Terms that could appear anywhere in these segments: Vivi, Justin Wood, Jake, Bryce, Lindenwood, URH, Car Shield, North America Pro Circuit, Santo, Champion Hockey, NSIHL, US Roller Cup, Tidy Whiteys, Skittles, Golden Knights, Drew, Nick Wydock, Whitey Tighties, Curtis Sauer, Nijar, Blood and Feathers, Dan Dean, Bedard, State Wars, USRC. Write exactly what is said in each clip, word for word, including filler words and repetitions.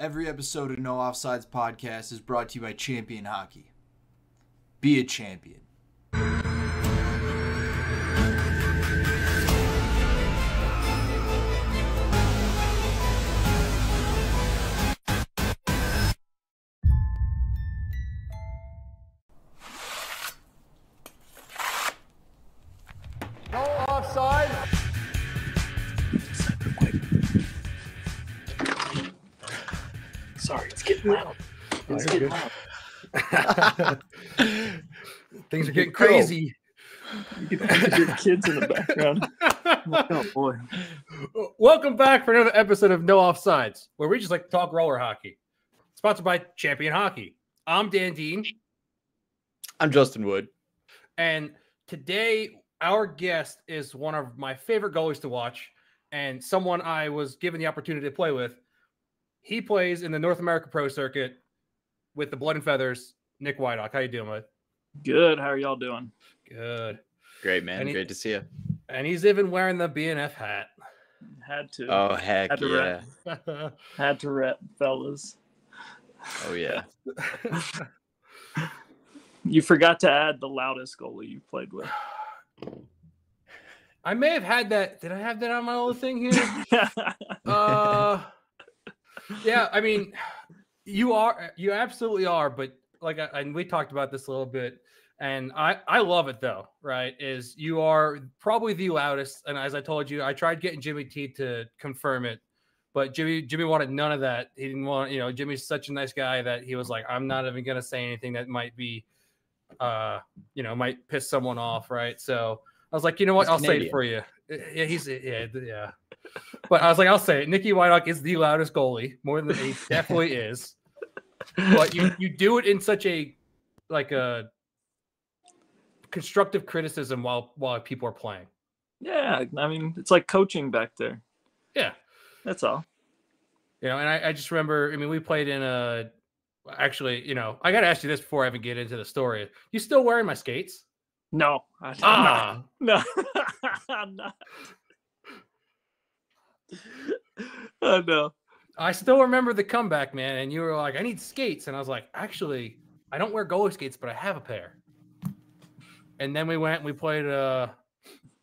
Every episode of No Offsides podcast is brought to you by Champion Hockey. Be a champion. Things are getting crazy. You can see your kids in the background. Oh boy! Welcome back for another episode of No Offsides, where we just like to talk roller hockey. Sponsored by Champion Hockey. I'm Dan Dean. I'm Justin Wood. And today, our guest is one of my favorite goalies to watch, and someone I was given the opportunity to play with. He plays in the North America Pro Circuit with the Blood and Feathers. Nick Wydock, how you doing, bud? Good. How are y'all doing? Good. Great, man. He, Great to see you. And he's even wearing the B N F hat. Had to. Oh, heck Had to yeah. Rep. Had to rep, fellas. Oh, yeah. You forgot to add the loudest goalie you played with. I may have had that. Did I have that on my old thing here? uh, yeah, I mean, you are. You absolutely are, but like I, and we talked about this a little bit, and I, I love it though, right? Is you are probably the loudest. And as I told you, I tried getting Jimmy T to confirm it, but Jimmy, Jimmy wanted none of that. He didn't want, you know, Jimmy's such a nice guy that he was like, I'm not even going to say anything that might be, uh, you know, might piss someone off. Right. So I was like, you know what? He's I'll Canadian. Say it for you. Yeah. He's yeah. Yeah. But I was like, I'll say it. Nicky Wydock is the loudest goalie more than he definitely is. But you, you do it in such a like a constructive criticism while while people are playing. Yeah, I mean it's like coaching back there. Yeah, that's all. You know, and I, I just remember. I mean, we played in a. Actually, you know, I got to ask you this before I even get into the story. You still wearing my skates? No, I'm ah. not. No, I'm not. Oh no. I still remember the comeback, man, and you were like, I need skates. And I was like, actually, I don't wear goalie skates, but I have a pair. And then we went and we played, uh,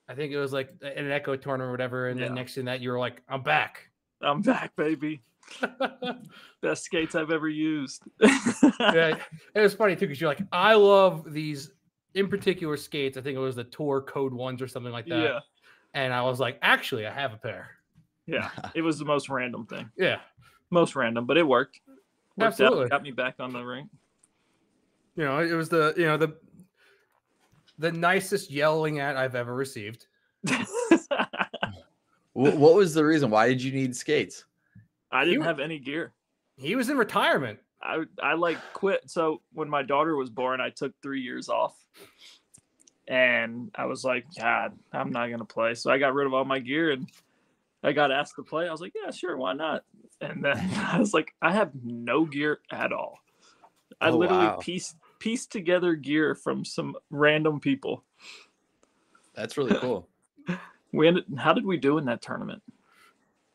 I think it was like an Echo tournament or whatever. And yeah. Then next thing that, you were like, I'm back. I'm back, baby. Best skates I've ever used. Yeah, it was funny, too, because you're like, I love these in particular skates. I think it was the Tour Code Ones or something like that. Yeah. And I was like, actually, I have a pair. Yeah, it was the most random thing. Yeah, most random, but it worked. worked Absolutely, out, got me back on the rink. You know, it was the you know the the nicest yelling at I've ever received. What was the reason? Why did you need skates? I didn't he, have any gear. He was in retirement. I I like quit. So when my daughter was born, I took three years off. And I was like, God, I'm not gonna play. So I got rid of all my gear and I got asked to play. I was like, yeah, sure, why not? And then I was like, I have no gear at all. I oh, literally wow. pieced, pieced together gear from some random people. That's really cool. we ended, How did we do in that tournament?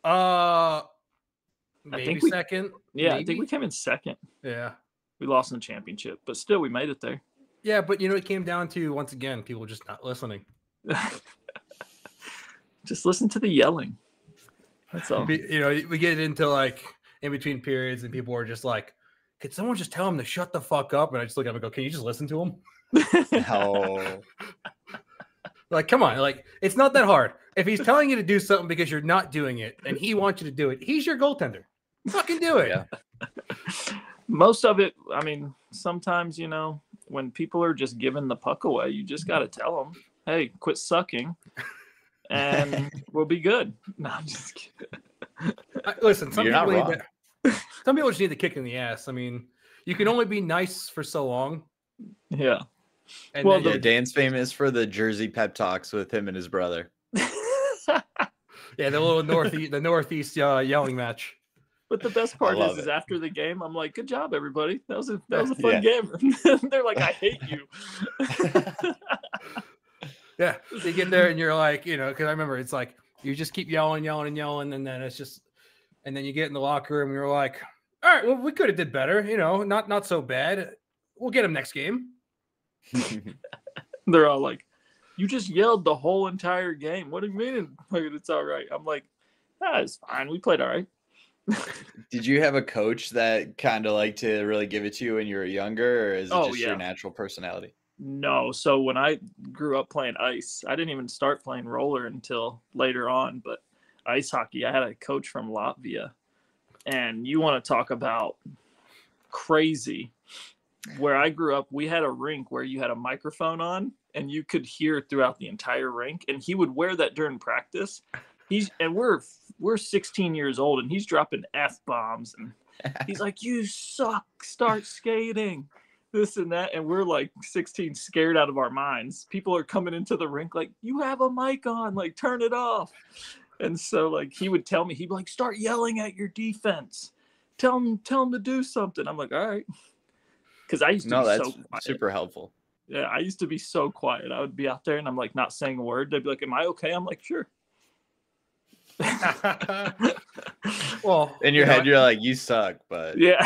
Uh, maybe I think we, second. Yeah, maybe? I think we came in second. Yeah. We lost in the championship, but still we made it there. Yeah, but you know, it came down to, once again, people just not listening. Just listen to the yelling. That's all. You know, we get into like in between periods, and people are just like, "Could someone just tell him to shut the fuck up?" And I just look at him and go, "Can you just listen to him?" No. Like, come on! Like, it's not that hard. If he's telling you to do something because you're not doing it, and he wants you to do it, he's your goaltender. Fucking do it. Yeah. Most of it, I mean, sometimes you know when people are just giving the puck away, you just got to tell them, "Hey, quit sucking." And we'll be good. No, I'm just kidding. Listen, some people, need to, some people just need the kick in the ass. I mean, you can only be nice for so long. Yeah. And well, then, yeah, Dan's famous for the Jersey pep talks with him and his brother. Yeah, the little northeast, the northeast uh, yelling match. But the best part is, is after the game, I'm like, "Good job, everybody. That was a that was a fun yeah. game." They're like, "I hate you." Yeah, they get there and you're like, you know, because I remember it's like you just keep yelling, yelling, and yelling, and then it's just, and then you get in the locker room and you're like, All right, well, we could have did better, you know, not not so bad. We'll get him next game. They're all like, you just yelled the whole entire game. What do you mean it's all right? I'm like, ah, it's fine. We played all right. Did you have a coach that kind of liked to really give it to you when you were younger, or is it oh, just yeah. your natural personality? No. So when I grew up playing ice, I didn't even start playing roller until later on. But ice hockey, I had a coach from Latvia. And you want to talk about crazy. Where I grew up, we had a rink where you had a microphone on and you could hear throughout the entire rink. And he would wear that during practice. He's and we're we're sixteen years old and he's dropping F-bombs and he's like, you suck, start skating, this and that. And we're like sixteen, scared out of our minds. People are coming into the rink like, you have a mic on, like turn it off. And so like he would tell me, he'd be like, start yelling at your defense. Tell him tell him to do something. I'm like, all right. Because I used to no, be that's so quiet. Super helpful. Yeah, I used to be so quiet. I would be out there and I'm like not saying a word. They'd be like, am I okay? I'm like, sure. Well, in your you head know, you're like, you suck, but yeah.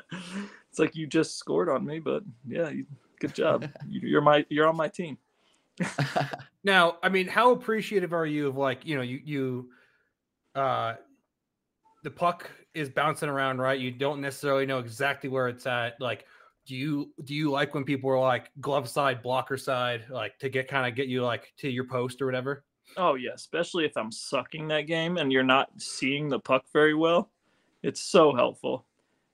It's like you just scored on me, but yeah, you, good job. You're my you're on my team. Now, I mean, how appreciative are you of like, you know, you you uh the puck is bouncing around, right? You don't necessarily know exactly where it's at. Like, do you do you like when people are like glove side, blocker side, like to get kind of get you like to your post or whatever? Oh yeah, especially if I'm sucking that game and you're not seeing the puck very well. It's so helpful.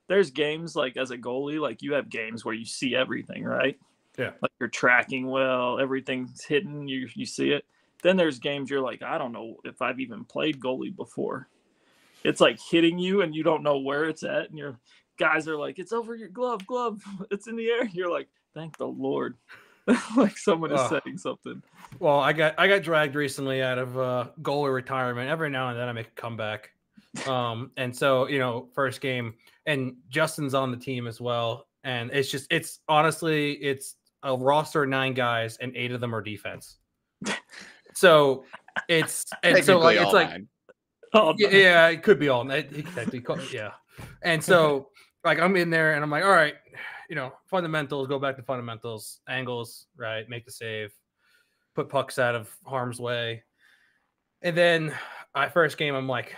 There's games like as a goalie, like you have games where you see everything, right? Yeah. Like you're tracking well, everything's hidden, you you see it. Then there's games you're like, I don't know if I've even played goalie before. It's like hitting you and you don't know where it's at, and your guys are like, it's over your glove, glove, it's in the air. You're like, thank the Lord. Like someone is uh, saying something. Well, I got I got dragged recently out of uh, goalie retirement. Every now and then I make a comeback. Um, and so, you know, first game, and Justin's on the team as well. And it's just, it's honestly, it's a roster of nine guys and eight of them are defense. So it's, and so like, it's like, all yeah, yeah, it could be all night. Yeah. And so like, I'm in there and I'm like, all right, you know, fundamentals, go back to fundamentals, angles, right? Make the save, put pucks out of harm's way. And then I first game, I'm like,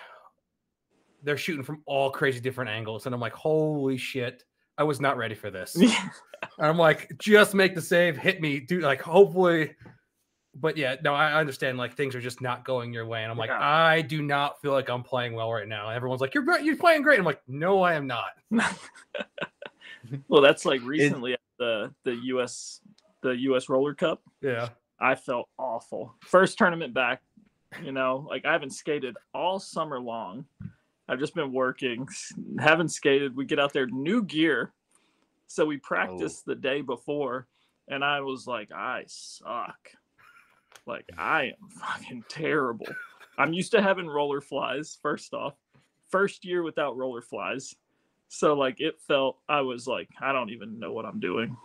they're shooting from all crazy different angles. And I'm like, holy shit, I was not ready for this. And I'm like, just make the save, hit me, dude. Like, hopefully. But yeah, no, I understand. Like, things are just not going your way. And I'm like, yeah. I do not feel like I'm playing well right now. And everyone's like, you're you're playing great. I'm like, no, I am not. Well, that's like recently at the the U S the U S Roller Cup. Yeah, I felt awful. First tournament back, you know, like I haven't skated all summer long. I've just been working, haven't skated. We get out there, new gear, so we practiced oh. the day before, and I was like, I suck. Like I am fucking terrible. I'm used to having roller flies. First off, first year without roller flies. So, like, it felt, I was like, I don't even know what I'm doing,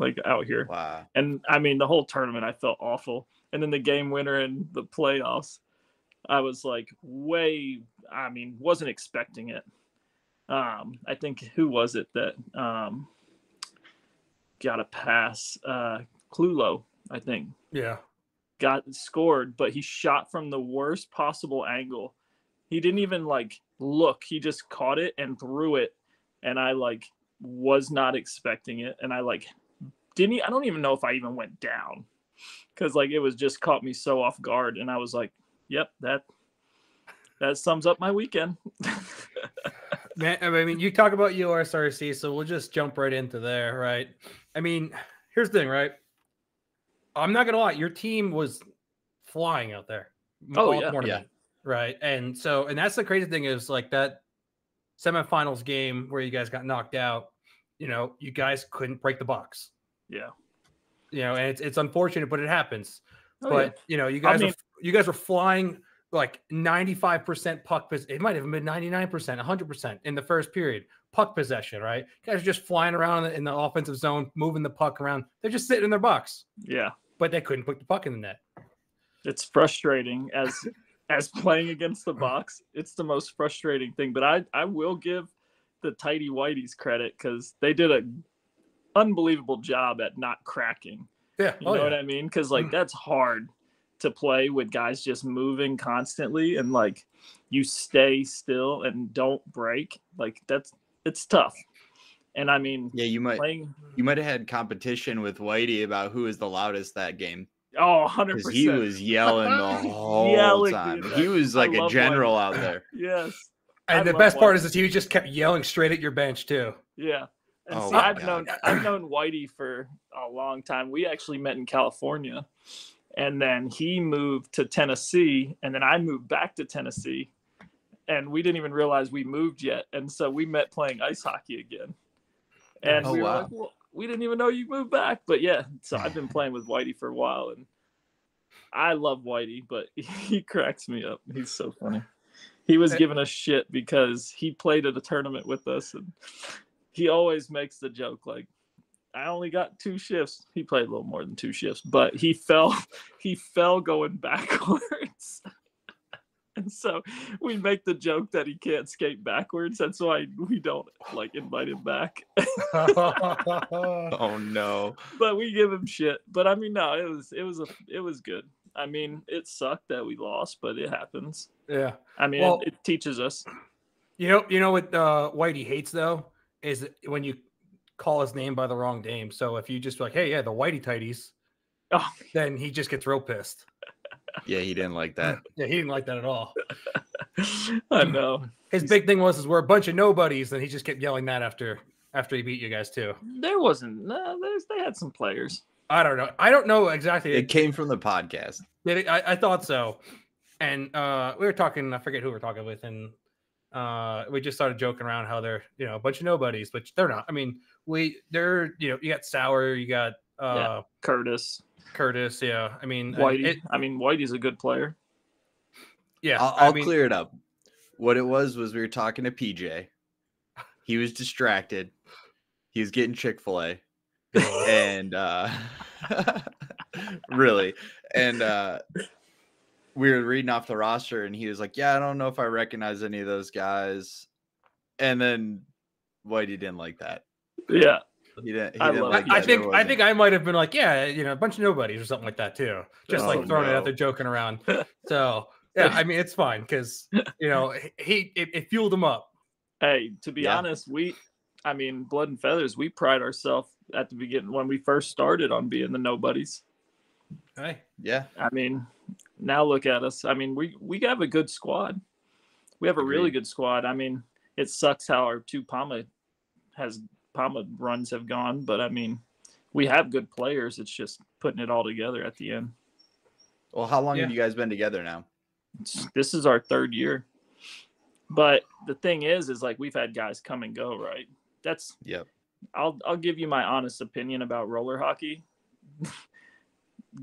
like, out here. Wow. And, I mean, the whole tournament, I felt awful. And then the game winner in the playoffs, I was, like, way, I mean, wasn't expecting it. Um, I think, who was it that um, got a pass? Uh, Clulo, I think. Yeah. Got scored, but he shot from the worst possible angle. He didn't even, like, look. He just caught it and threw it. And I like was not expecting it. And I like didn't, I don't even know if I even went down because like it was just caught me so off guard. And I was like, yep, that that sums up my weekend. Man, I mean, you talk about U S R C, so we'll just jump right into there, right? I mean, here's the thing, right? I'm not going to lie, your team was flying out there. Oh, yeah. yeah. Right. And so, and that's the crazy thing is like that semifinals game where you guys got knocked out, you know, you guys couldn't break the box. Yeah. You know, and it's, it's unfortunate, but it happens. Oh, but, yeah. you know, you guys, I mean, are, you guys were flying like ninety-five percent puck. It might have been ninety-nine percent, one hundred percent in the first period. Puck possession, right? You guys are just flying around in the, in the offensive zone, moving the puck around. They're just sitting in their box. Yeah. But they couldn't put the puck in the net. It's frustrating as as playing against the box. It's the most frustrating thing. But I, I will give the Tidy Whiteys credit because they did an unbelievable job at not cracking. Yeah. You oh, know yeah. what I mean? Because, like, that's hard to play with guys just moving constantly and, like, you stay still and don't break. Like, that's – it's tough. And, I mean – Yeah, you might playing... you might have had competition with Whitey about who is the loudest that game. Oh, one hundred percent. He was yelling the whole yelling, time. Dude, he was like a general Whitey. Out there. Yes. And I the best Whitey. Part is that he just kept yelling straight at your bench, too. Yeah. And oh, see, I've God. known I've known Whitey for a long time. We actually met in California, and then he moved to Tennessee, and then I moved back to Tennessee, and we didn't even realize we moved yet. And so we met playing ice hockey again, and oh, we were wow. like, well, we didn't even know you moved back. But yeah, so I've been playing with Whitey for a while, and I love Whitey, but he cracks me up. He's so funny. He was giving us shit because he played at a tournament with us, and he always makes the joke, like, I only got two shifts. He played a little more than two shifts, but he fell he fell going backwards. And so we make the joke that he can't skate backwards. That's why we don't, like, invite him back. Oh, no. But we give him shit. But, I mean, no, it was it was a, it was good. I mean, it sucked that we lost, but it happens. Yeah. I mean, well, it, it teaches us. You know, you know what uh, Whitey hates, though? Is when you call his name by the wrong name. So if you just like, hey, yeah, the Whitey Tighties, oh. then he just gets real pissed. Yeah, he didn't like that. Yeah, he didn't like that at all. I know. His He's... big thing was is we're a bunch of nobodies, and he just kept yelling that after after he beat you guys too. There wasn't. No, there's, they had some players. I don't know. I don't know exactly. It came from the podcast. Did it? I, I thought so. And uh, we were talking. I forget who we we're talking with, and. Uh, we just started joking around how they're, you know, a bunch of nobodies, which they're not. I mean, we they're, you know, you got Sauer, you got uh, yeah. Curtis, Curtis, yeah. I mean, Whitey. It, I mean, Whitey's a good player. Yeah, I'll, I'll I mean, clear it up. What it was was we were talking to P J. He was distracted. He was getting Chick-fil-A, and uh, really, and uh. we were reading off the roster, and he was like, yeah, I don't know if I recognize any of those guys. And then Whitey didn't like that. Yeah. He didn't, he I, didn't like I, that. I think I think I might have been like, yeah, you know, a bunch of nobodies or something like that too. Just oh, like throwing no. it out there, joking around. So yeah, I mean, it's fine. Cause you know, he, it, it fueled him up. Hey, to be yeah. honest, we, I mean, Blood and Feathers, we pride ourselves at the beginning when we first started on being the nobodies. Hey. Yeah. I mean, now look at us. I mean, we, we have a good squad. We have a really good squad. I mean, it sucks how our two PAMA has PAMA runs have gone, but I mean, we have good players. It's just putting it all together at the end. Well, how long yeah. have you guys been together now? It's, this is our third year. But the thing is, is like we've had guys come and go, right? That's yeah. I'll I'll give you my honest opinion about roller hockey.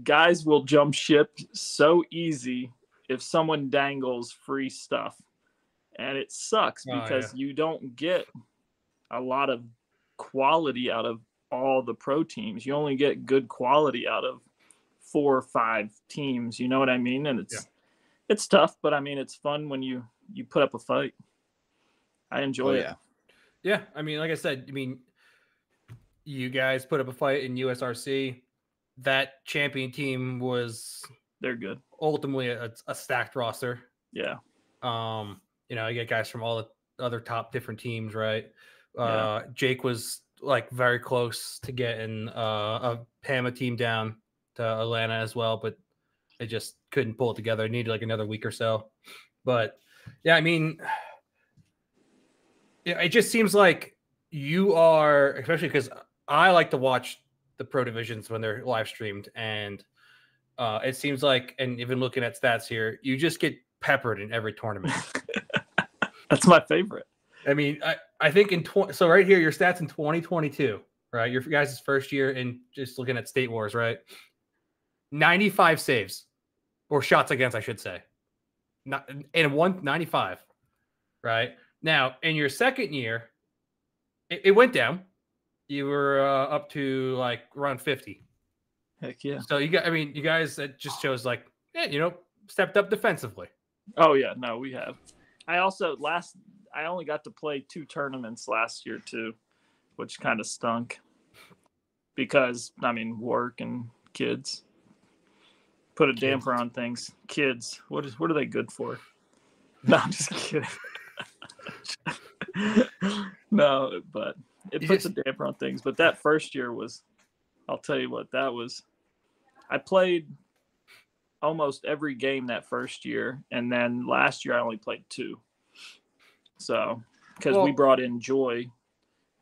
Guys will jump ship so easy if someone dangles free stuff, and it sucks because oh, yeah. you don't get a lot of quality out of all the pro teams. You only get good quality out of four or five teams. You know what I mean? And it's yeah. it's tough, but I mean it's fun when you you put up a fight. I enjoy oh, yeah. it. Yeah, I mean, like I said, I mean, you guys put up a fight in U S R C. That champion team was they're good. Ultimately, a, a stacked roster. Yeah. Um. You know, you get guys from all the other top different teams, right? Yeah. Uh. Jake was like very close to getting uh, a PAMA team down to Atlanta as well, but they just couldn't pull it together. It needed like another week or so. But yeah, I mean, yeah, it just seems like you are, especially because I like to watch the pro divisions when they're live streamed. And uh, it seems like, and even looking at stats here, you just get peppered in every tournament. That's my favorite. I mean, I, I think in twenty, so right here, your stats in twenty twenty-two, right? Your guys' first year in just looking at State Wars, right? ninety-five saves or shots against, I should say. Not in one ninety-five, right? Now in your second year, it, it went down. You were uh, up to like around fifty. Heck yeah! So you got, I mean, you guys, that just shows like, yeah, you know, stepped up defensively. Oh yeah, no, we have. I also last I only got to play two tournaments last year too, which kind of stunk because I mean work and kids put a kids. damper on things. Kids, what is what are they good for? No, I'm just kidding. No, but it puts a damper on things. But that first year was, I'll tell you what, that was, I played almost every game that first year. And then last year I only played two. So, because well, we brought in Joy,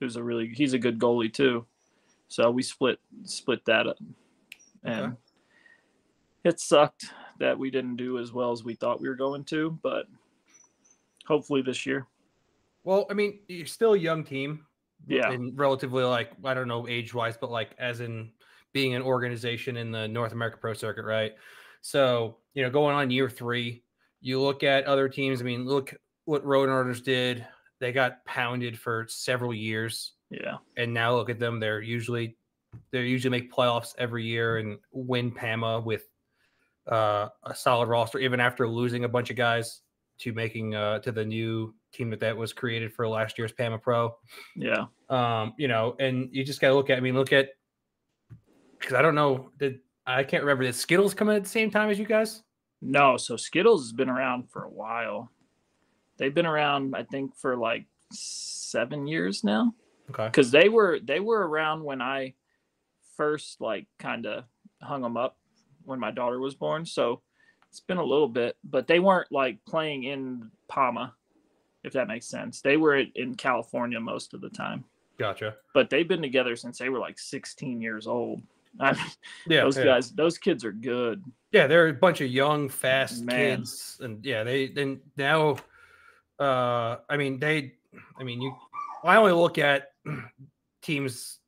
who's a really, he's a good goalie too. So we split, split that up. And okay. It sucked that we didn't do as well as we thought we were going to, but hopefully this year. Well, I mean, you're still a young team. Yeah. And relatively, like, I don't know age-wise, but, like, as in being an organization in the North America Pro Circuit, right? So, you know, going on year three, you look at other teams. I mean, look what Roadrunners did. They got pounded for several years. Yeah. And now look at them. They're usually – they usually make playoffs every year and win PAMA with uh, a solid roster, even after losing a bunch of guys to making uh, – to the new – team that that was created for last year's PAMA Pro. Yeah. Um, you know, and you just got to look at, I mean, look at, because I don't know, did I can't remember, did Skittles come in at the same time as you guys? No, so Skittles has been around for a while. They've been around, I think, for like seven years now. Okay. Because they were, they were around when I first, like, kind of hung them up when my daughter was born. So it's been a little bit, but they weren't, like, playing in PAMA, if that makes sense. They were in California most of the time. Gotcha. But they've been together since they were like sixteen years old. I mean, yeah, those yeah. guys, those kids are good. Yeah, they're a bunch of young, fast Man. kids, and yeah, they then now. Uh, I mean, they. I mean, you. I only look at teams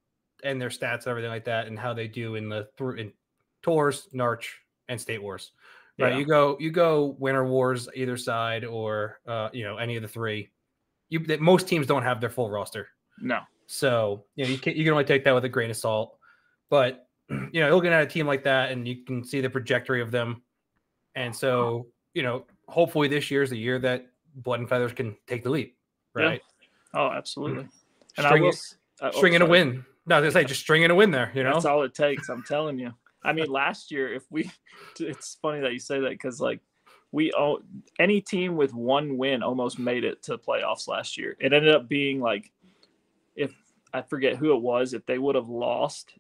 and their stats and everything like that, and how they do in the through in Tours, Narch, and State Wars. Right, yeah. you go, you go. Winter Wars, either side, or uh, you know, any of the three. You that most teams don't have their full roster. No, so you know, you can you can only take that with a grain of salt. But you know, looking at a team like that, and you can see the trajectory of them. And so you know, hopefully this year is the year that Blood and Feathers can take the leap. Right? Yeah. Oh, absolutely. Mm-hmm. And string I will it, uh, string oh, in a win. No, I was gonna say just string in a win there. You know, that's all it takes. I'm telling you. I mean, last year, if we, it's funny that you say that because, like, we all, any team with one win almost made it to playoffs last year. It ended up being like, if I forget who it was, if they would have lost,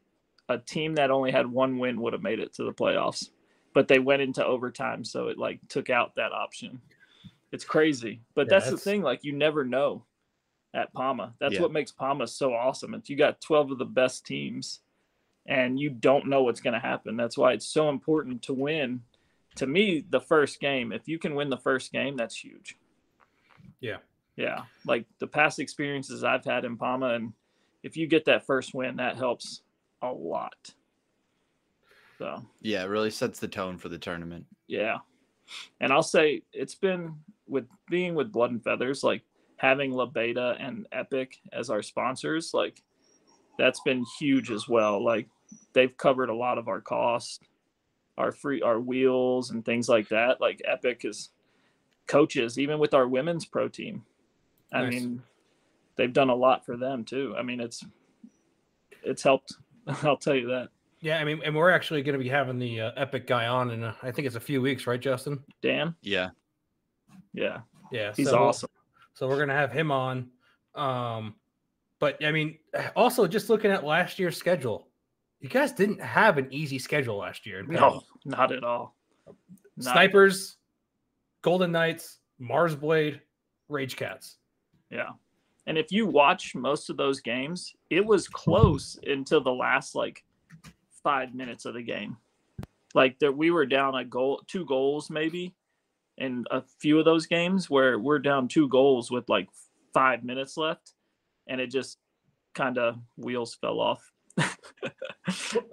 a team that only had one win would have made it to the playoffs. But they went into overtime, so it, like, took out that option. It's crazy. But yeah, that's, that's the thing, like, you never know at PAMA. That's yeah. what makes PAMA so awesome. If you got twelve of the best teams, and you don't know what's going to happen. That's why it's so important to win. To me, the first game, if you can win the first game, that's huge. Yeah. Yeah. Like the past experiences I've had in PAMA, and if you get that first win, that helps a lot. So, yeah, it really sets the tone for the tournament. Yeah. And I'll say it's been with being with Blood and Feathers, like having La Beta and Epic as our sponsors, like that's been huge as well. Like, they've covered a lot of our costs, our free, our wheels and things like that. Like Epic is coaches, even with our women's pro team. I nice. mean, they've done a lot for them too. I mean, it's, it's helped. I'll tell you that. Yeah. I mean, and we're actually going to be having the uh, Epic guy on in, uh, I think it's a few weeks, right, Justin? Dan? Yeah. Yeah. Yeah. He's so, awesome. So we're going to have him on. Um, But, I mean, also just looking at last year's schedule, you guys didn't have an easy schedule last year. No, not at all. Not Snipers, at all. Golden Knights, Mars Blade, Rage Cats. Yeah. And if you watch most of those games, it was close until the last, like, five minutes of the game. Like, that we were down a goal, two goals maybe in a few of those games where we're down two goals with, like, five minutes left. And it just kind of wheels fell off.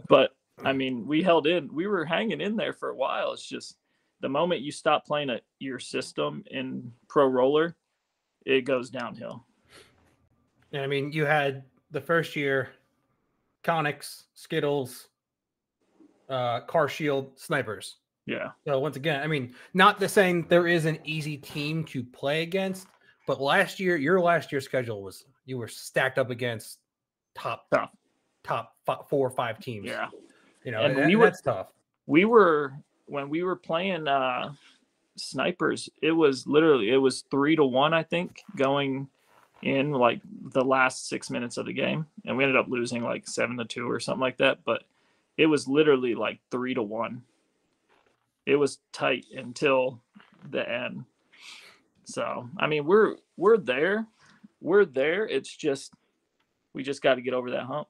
But, I mean, we held in. We were hanging in there for a while. It's just the moment you stop playing a, your system in pro roller, it goes downhill. And, I mean, you had the first year, Conics, Skittles, uh, Car Shield, Snipers. Yeah. So once again, I mean, not the saying there is an easy team to play against, but last year, your last year's schedule was, you were stacked up against top, top, top four or five teams. Yeah. You know, and that, we were, that's tough. We were, when we were playing uh, Snipers, it was literally, it was three to one, I think, going in like the last six minutes of the game. And we ended up losing like seven to two or something like that. But it was literally like three to one. It was tight until the end. So, I mean, we're, we're there, we're there. It's just, we just got to get over that hump.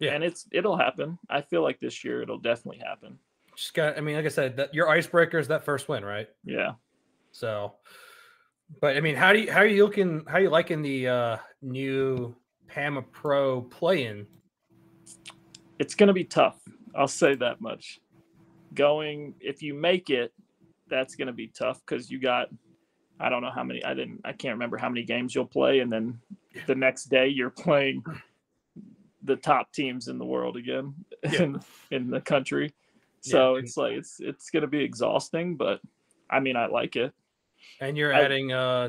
Yeah. And it's, it'll happen. I feel like this year it'll definitely happen. Just got, I mean, like I said, that, your icebreaker is that first win, right? Yeah. So, but I mean, how do you, how are you looking, how are you liking the uh, new PAMA Pro play-in? It's going to be tough. I'll say that much. Going, if you make it, that's going to be tough because you got, I don't know how many, I didn't, I can't remember how many games you'll play. And then the next day you're playing the top teams in the world again, yeah. in, in the country. So yeah, it's like, it's, it's going to be exhausting, but I mean, I like it. And you're I, adding, uh,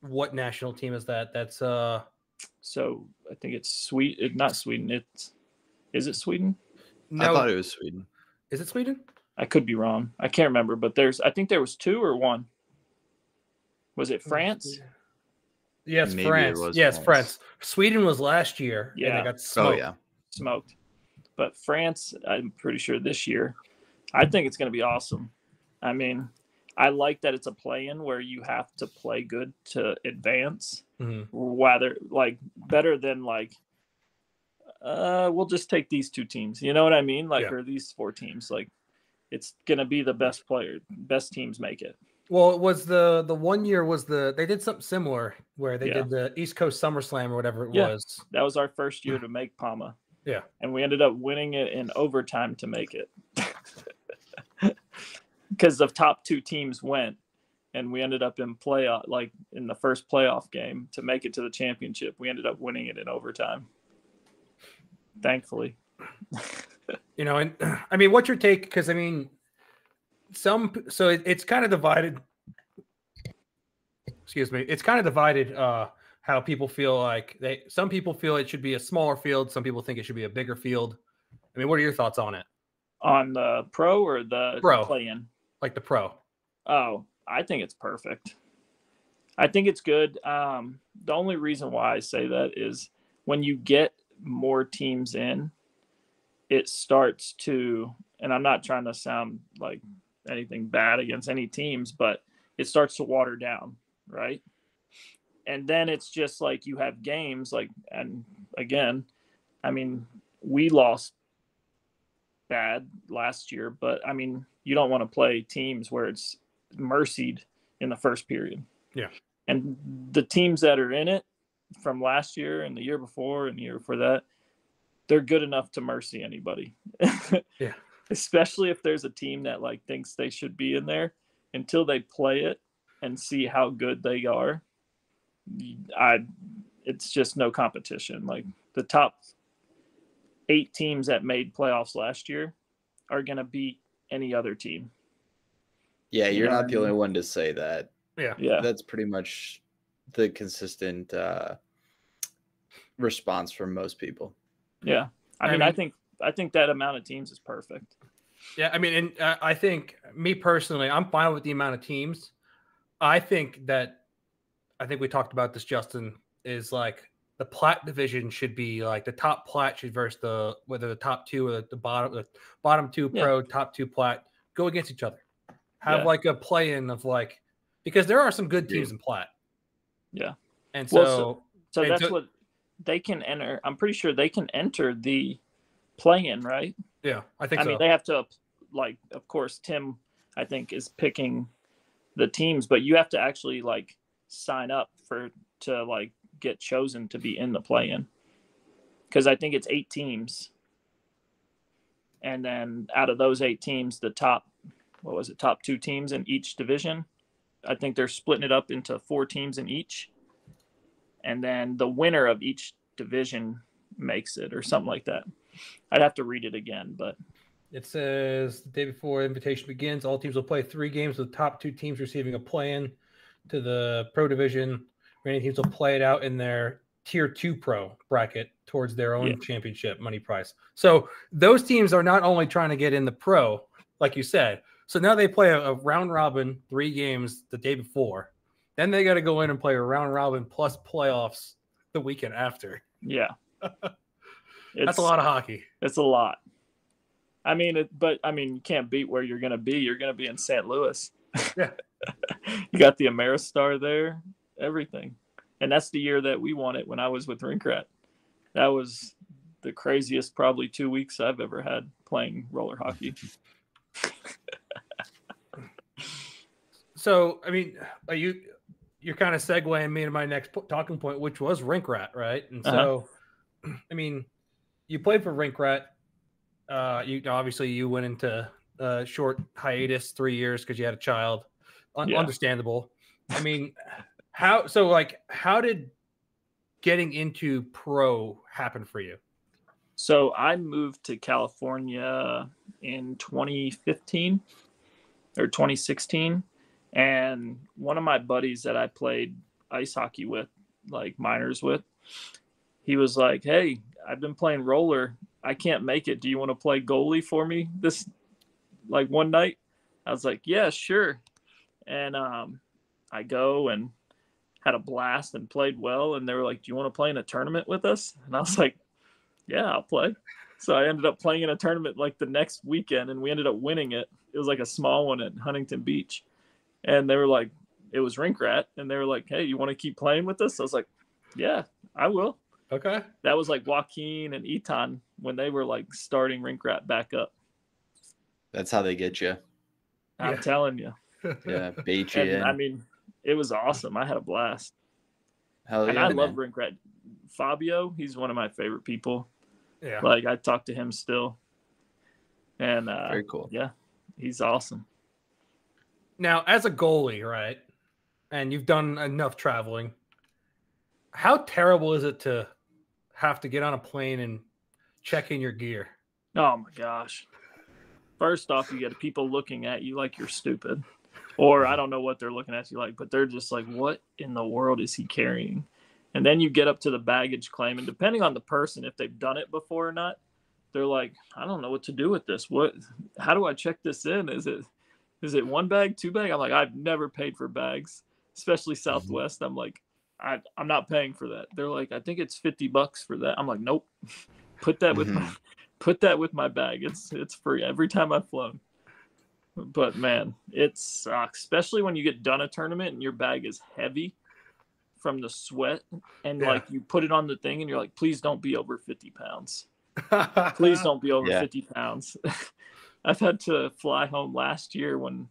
what national team is that? That's, uh, so I think it's Sweden, not Sweden. It's, is it Sweden? No. I thought it was Sweden. Is it Sweden? I could be wrong. I can't remember, but there's, I think there was two or one. Was it France? Yes, Maybe France. It yes, France. France. Sweden was last year. Yeah. And they got smoked. Oh, yeah. Smoked. But France, I'm pretty sure this year, I think it's going to be awesome. I mean, I like that it's a play-in where you have to play good to advance, mm-hmm. rather like better than like, uh, we'll just take these two teams. You know what I mean? Like, yeah. or these four teams, like it's going to be the best player, best teams make it. Well, it was the, the one year was the, they did something similar where they yeah. did the East Coast SummerSlam or whatever it yeah. was. That was our first year to make PAMA. Yeah. And we ended up winning it in overtime to make it because the top two teams went and we ended up in playoff, like in the first playoff game to make it to the championship. We ended up winning it in overtime. Thankfully. You know, and I mean, what's your take? Because I mean, some, so it, it's kind of divided. Excuse me. It's kind of divided uh, how people feel like they, some people feel it should be a smaller field. Some people think it should be a bigger field. I mean, what are your thoughts on it? On the pro or the pro play-in? Like the pro. Oh, I think it's perfect. I think it's good. Um, the only reason why I say that is when you get more teams in, it starts to, and I'm not trying to sound like anything bad against any teams, but it starts to water down, right? And then it's just like you have games like, and again, I mean, we lost bad last year, but I mean, you don't want to play teams where it's mercied in the first period. Yeah. And the teams that are in it from last year and the year before and the year before that, they're good enough to mercy anybody. Yeah. Especially if there's a team that like thinks they should be in there until they play it and see how good they are. I, it's just no competition. Like the top eight teams that made playoffs last year are going to beat any other team. Yeah. You're not the only one to say that. Yeah. Yeah. That's pretty much the consistent uh, response from most people. Yeah. I mean, I mean, I think, I think that amount of teams is perfect. Yeah. I mean, and uh, I think me personally, I'm fine with the amount of teams. I think that, I think we talked about this, Justin, is like the plat division should be like the top plat should versus the, whether the top two or the bottom, the bottom two pro, yeah. top two plat go against each other. Have yeah. like a play in of like, because there are some good teams yeah. in plat. Yeah. And so, well, so, so and that's so, what they can enter. I'm pretty sure they can enter the play-in, right? Yeah, I think I so. I mean, they have to, like, of course, Tim, I think, is picking the teams, but you have to actually, like, sign up for to, like, get chosen to be in the play-in. Because I think it's eight teams. And then out of those eight teams, the top, what was it, top two teams in each division, I think they're splitting it up into four teams in each. And then the winner of each division makes it or something like that. I'd have to read it again, but It says the day before invitation begins, all teams will play three games with the top two teams receiving a play-in to the pro division. Remaining teams will play it out in their tier two pro bracket towards their own yeah. championship money prize. So those teams are not only trying to get in the pro, like you said. So now they play a, a round robin, three games the day before. Then they got to go in and play a round robin plus playoffs the weekend after. Yeah. That's a lot of hockey. It's a lot. I mean, it, but I mean, you can't beat where you're going to be. You're going to be in Saint Louis. Yeah. You got the Ameristar there, everything. And that's the year that we won it when I was with Rink Rat. That was the craziest probably two weeks I've ever had playing roller hockey. So, I mean, are you, you're kind of segueing me to my next po- talking point, which was Rink Rat, right? And so, uh-huh. I mean, you played for Rink Rat. Uh, you obviously you went into a short hiatus, three years because you had a child. Un- yeah. Understandable. I mean, how so? Like, how did getting into pro happen for you? So I moved to California in twenty fifteen or twenty sixteen, and one of my buddies that I played ice hockey with, like minors with, he was like, "Hey, I've been playing roller. I can't make it. Do you want to play goalie for me this like one night?" I was like, "Yeah, sure." And um, I go and had a blast and played well. And they were like, "Do you want to play in a tournament with us?" And I was like, "Yeah, I'll play." So I ended up playing in a tournament like the next weekend, and we ended up winning it. It was like a small one at Huntington Beach. And they were like, it was Rink Rat. And they were like, "Hey, you want to keep playing with us?" I was like, "Yeah, I will." Okay. That was like Joaquin and Ethan when they were like starting Rink Rat back up. That's how they get you. I'm yeah. telling you. Yeah, bait you and, in. I mean, it was awesome. I had a blast. Hell and yeah, I man. love Rink Rat. Fabio, he's one of my favorite people. Yeah. Like, I talk to him still. And uh, very cool. Yeah, he's awesome. Now, as a goalie, right, and you've done enough traveling, how terrible is it to have to get on a plane and check in your gear? Oh, my gosh. First off, you get people looking at you like you're stupid. Or I don't know what they're looking at you like, but they're just like, what in the world is he carrying? And then you get up to the baggage claim, and depending on the person, if they've done it before or not, they're like, "I don't know what to do with this. What? How do I check this in? Is it is it one bag, two bag?" I'm like, I've never paid for bags, especially Southwest. I'm like, I, I'm not paying for that. They're like, "I think it's fifty bucks for that." I'm like, "Nope, put that with my, put that with my bag. It's, it's free every time I've flown." But man, it sucks, especially when you get done a tournament and your bag is heavy from the sweat, and yeah. like you put it on the thing and you're like, "Please don't be over fifty pounds. Please don't be over yeah. fifty pounds. I've had to fly home last year when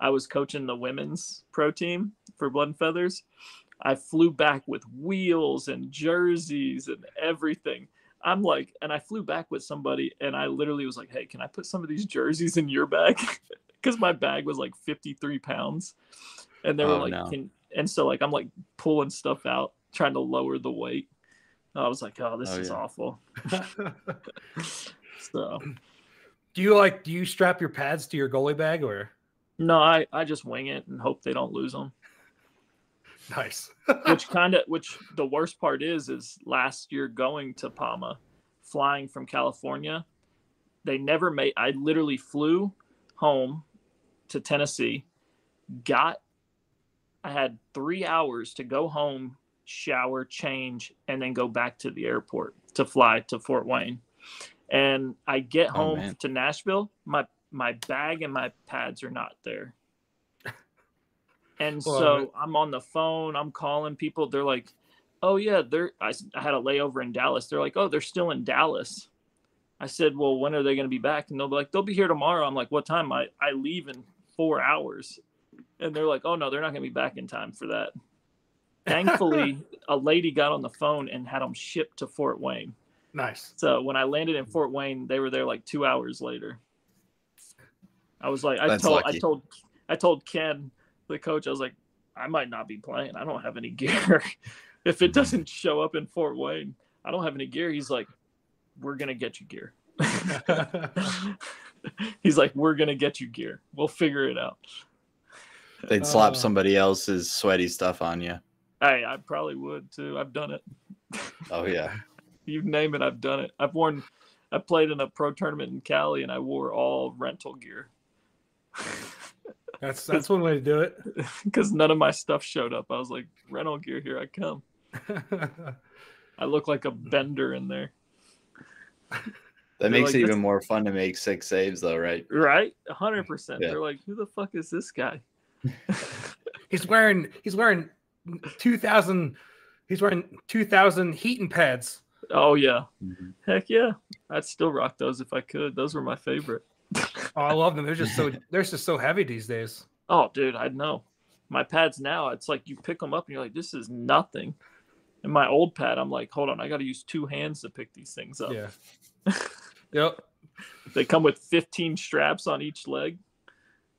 I was coaching the women's pro team for Blood and Feathers. I flew back with wheels and jerseys and everything. I'm like, and I flew back with somebody, and I literally was like, "Hey, can I put some of these jerseys in your bag?" Because my bag was like fifty-three pounds. And they were oh, like, no. can, and so like, I'm like pulling stuff out, trying to lower the weight. And I was like, oh, this oh, is yeah. awful. So do you like, do you strap your pads to your goalie bag or? No, I, I just wing it and hope they don't lose them. Nice. which kind of, which the worst part is, is last year going to PAMA, flying from California, they never made, I literally flew home to Tennessee, got, I had three hours to go home, shower, change, and then go back to the airport to fly to Fort Wayne. And I get home oh, to Nashville, my, my bag and my pads are not there. And well, so I'm on the phone, I'm calling people. They're like, "Oh yeah, they're." I, I had a layover in Dallas. They're like, "Oh, they're still in Dallas." I said, "Well, when are they going to be back?" And they'll be like, "They'll be here tomorrow." I'm like, "What time?" I, I leave in four hours. And they're like, "Oh no, they're not going to be back in time for that." Thankfully, a lady got on the phone and had them shipped to Fort Wayne. Nice. So when I landed in Fort Wayne, they were there like two hours later. I was like, I That's told, lucky. I told, I told Ken, the coach, I was like, "I might not be playing. I don't have any gear. If it doesn't show up in Fort Wayne, I don't have any gear." He's like, "We're going to get you gear." He's like, we're going to get you gear. We'll figure it out. They'd slap uh, somebody else's sweaty stuff on you. Hey, I probably would too. I've done it. Oh, yeah. You name it, I've done it. I've worn, I played in a pro tournament in Cali and I wore all rental gear. That's that's one way to do it. Because none of my stuff showed up. I was like, rental gear, here I come. I look like a bender in there. That They're makes like, it even more fun to make six saves, though, right? Right, one hundred percent. Yeah. They're like, who the fuck is this guy? he's wearing he's wearing two thousand he's wearing two thousand Heaton pads. Oh yeah, mm-hmm. Heck yeah, I'd still rock those if I could. Those were my favorite. Oh, I love them. They're just so they're just so heavy these days. Oh, dude, I know. My pads now, it's like you pick them up and you're like, this is nothing. And my old pad, I'm like, hold on, I got to use two hands to pick these things up. Yeah. Yep. They come with fifteen straps on each leg.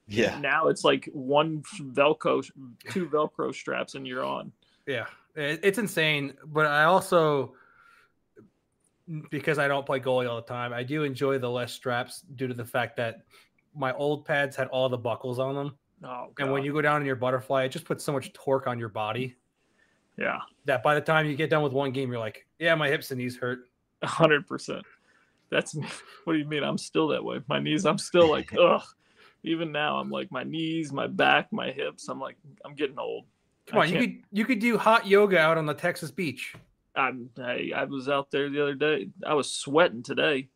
Yeah. Now it's like one Velcro, two Velcro straps, and you're on. Yeah. It's insane. But I also, because I don't play goalie all the time, I do enjoy the less straps due to the fact that my old pads had all the buckles on them. Oh, God. And when you go down in your butterfly, it just puts so much torque on your body. Yeah. That by the time you get done with one game, you're like, yeah, my hips and knees hurt. one hundred percent. That's me. What do you mean? I'm still that way. My knees, I'm still like, ugh. Even now, I'm like, my knees, my back, my hips. I'm like, I'm getting old. Come on, you could you could do hot yoga out on the Texas beach. I'm, I I was out there the other day. I was sweating today.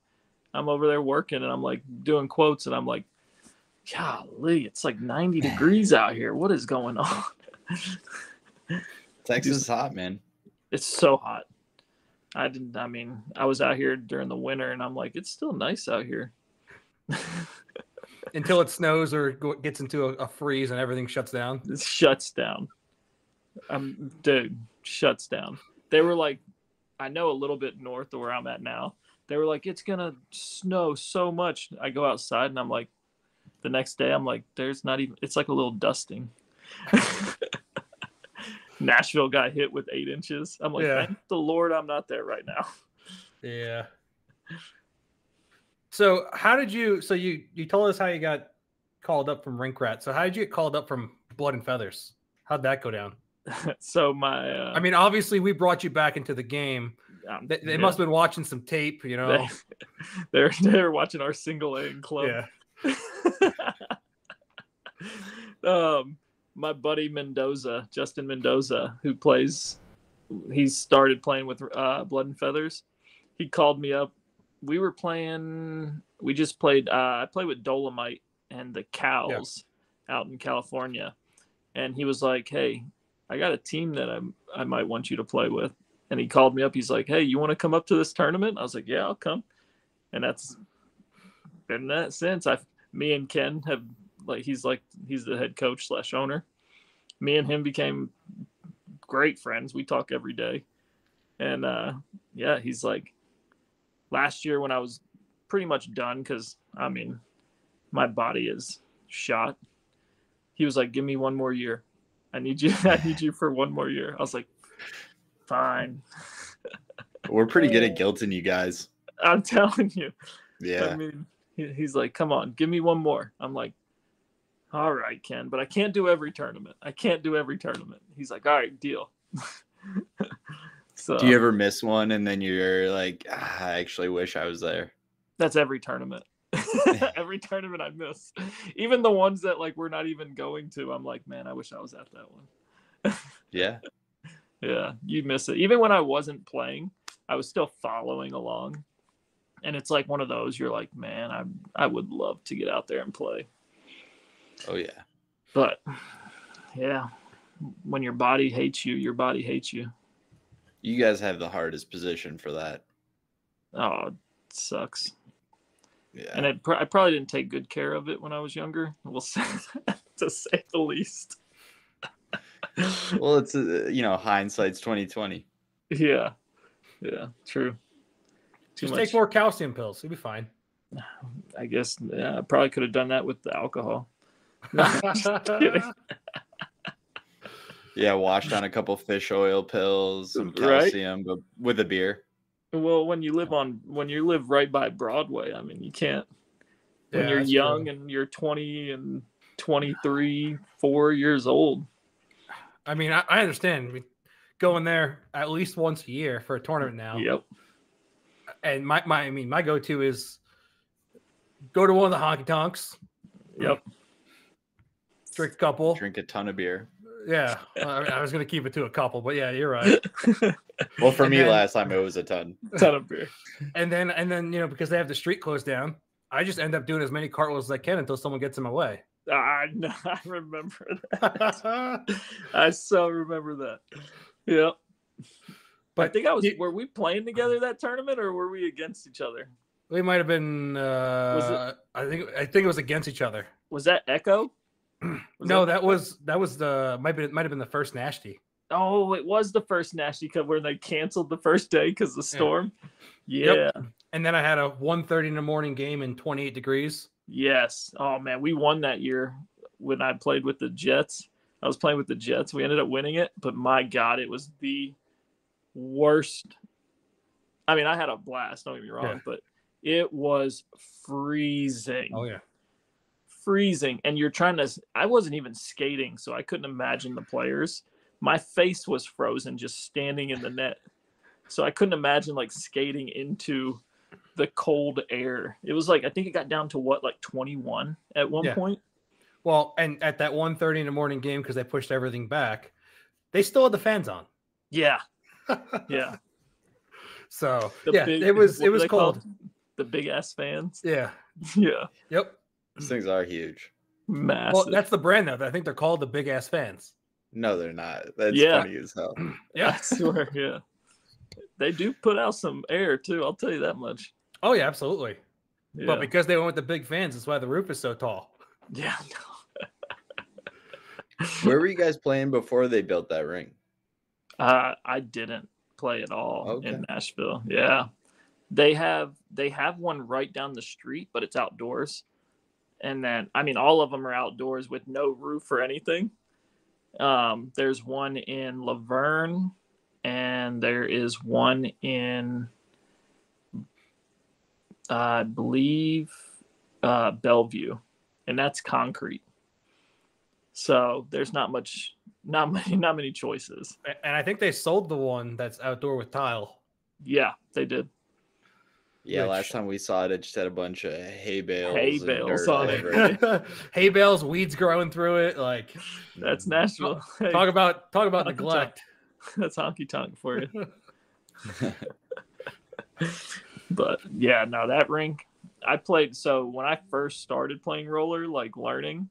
I'm over there working, and I'm like doing quotes, and I'm like, golly, it's like ninety degrees out here. What is going on? Texas is hot, man. It's so hot. I didn't. I mean, I was out here during the winter, and I'm like, it's still nice out here. Until it snows or gets into a, a freeze and everything shuts down. It shuts down. Um, dude, shuts down. They were like, I know a little bit north of where I'm at now. They were like, it's gonna snow so much. I go outside and I'm like, the next day I'm like, there's not even. It's like a little dusting. Nashville got hit with eight inches. I'm like, yeah. Thank the Lord I'm not there right now. Yeah. So how did you, so you, you told us how you got called up from Rink Rat. So how did you get called up from Blood and Feathers? How'd that go down? So my, uh, I mean, obviously we brought you back into the game. Um, they they yeah. must've been watching some tape, you know, they're, they're watching our single A and club. Yeah. um, My buddy Mendoza, Justin Mendoza, who plays, he started playing with uh, Blood and Feathers. He called me up. We were playing, we just played, uh, I played with Dolomite and the Cows yeah. out in California. And he was like, hey, I got a team that I'm, I might want you to play with. And he called me up. He's like, hey, you want to come up to this tournament? I was like, yeah, I'll come. And that's been that since. I've, me and Ken have, like, he's like, he's the head coach slash owner. Me and him became great friends. We talk every day. And, uh, yeah, he's like, last year when I was pretty much done, because, I mean, my body is shot. He was like, give me one more year. I need you. I need you for one more year. I was like, fine. We're pretty good at guilting you guys. I'm telling you. Yeah. I mean, he's like, come on, give me one more. I'm like, all right, Ken, but I can't do every tournament. I can't do every tournament. He's like, all right, deal. So, do you ever miss one and then you're like, ah, I actually wish I was there? That's every tournament. Every tournament I miss. Even the ones that like we're not even going to, I'm like, man, I wish I was at that one. Yeah. Yeah, you miss it. Even when I wasn't playing, I was still following along. And it's like one of those, you're like, man, I I would love to get out there and play. Oh, yeah. But, yeah, when your body hates you, your body hates you. You guys have the hardest position for that. Oh, it sucks. Yeah. And it, I probably didn't take good care of it when I was younger, we'll say, to say the least. Well, it's, uh, you know, hindsight's twenty twenty. Yeah. Yeah, true. Too Just much. Take more calcium pills. You'll be fine. I guess yeah, I probably could have done that with the alcohol. No, I'm just kidding. Yeah, washed on a couple fish oil pills, some calcium, right? But with a beer. Well, when you live on, when you live right by Broadway, I mean, you can't. When yeah, you're young true. and you're twenty and twenty-three, four years old. I mean, I, I understand. We go in there at least once a year for a tournament now. Yep. And my, my I mean, my go-to is go to one of the honky tonks. Yep. Drink a couple. Drink a ton of beer. Yeah. I, mean, I was going to keep it to a couple, but yeah, you're right. Well, for and me, then, last time it was a ton. Ton of beer. And then, and then, you know, because they have the street closed down, I just end up doing as many cartwheels as I can until someone gets in my way. I, I remember that. I so remember that. Yep. But I think I was, you, were we playing together that tournament or were we against each other? We might have been, uh, was it, I think, I think it was against each other. Was that Echo? Was no, that, that was, that was the, might be, it might have been the first Nashty. Oh, it was the first Nashty Cup where they canceled the first day because of the storm. Yeah. yeah. Yep. And then I had a one thirty in the morning game in twenty-eight degrees. Yes. Oh, man. We won that year when I played with the Jets. I was playing with the Jets. We ended up winning it. But, my God, it was the worst. I mean, I had a blast. Don't get me wrong. Yeah. But it was freezing. Oh, yeah. Freezing. And you're trying to – I wasn't even skating, so I couldn't imagine the players. My face was frozen just standing in the net. So I couldn't imagine, like, skating into the cold air. It was like, I think it got down to what, like twenty-one at one yeah. point? Well, and at that one thirty in the morning game, because they pushed everything back, they still had the fans on. Yeah. Yeah. So, the yeah, big, it was it was cold. The big-ass fans? Yeah. Yeah. Yep. These things are huge. Massive. Well, that's the brand, though. I think they're called the big-ass fans. No, they're not. That's yeah. funny as hell. Yeah. I swear, yeah. They do put out some air, too. I'll tell you that much. Oh, yeah, absolutely. Yeah. But because they went with the big fans, that's why the roof is so tall. Yeah. No. Where were you guys playing before they built that ring? Uh, I didn't play at all okay. in Nashville. Yeah. They have they have one right down the street, but it's outdoors. And then, I mean, all of them are outdoors with no roof or anything. Um, there's one in Laverne, and there is one in, uh, I believe, uh, Bellevue, and that's concrete. So there's not much, not many, not many choices. And I think they sold the one that's outdoor with tile. Yeah, they did. Yeah, Which, last time we saw it, it just had a bunch of hay bales. Hay bales on it. Hay bales, weeds growing through it. Like that's Nashville. Talk, hey, talk about talk about neglect. That's honky tonk for you. But yeah, no, that rink. I played. So when I first started playing roller, like learning,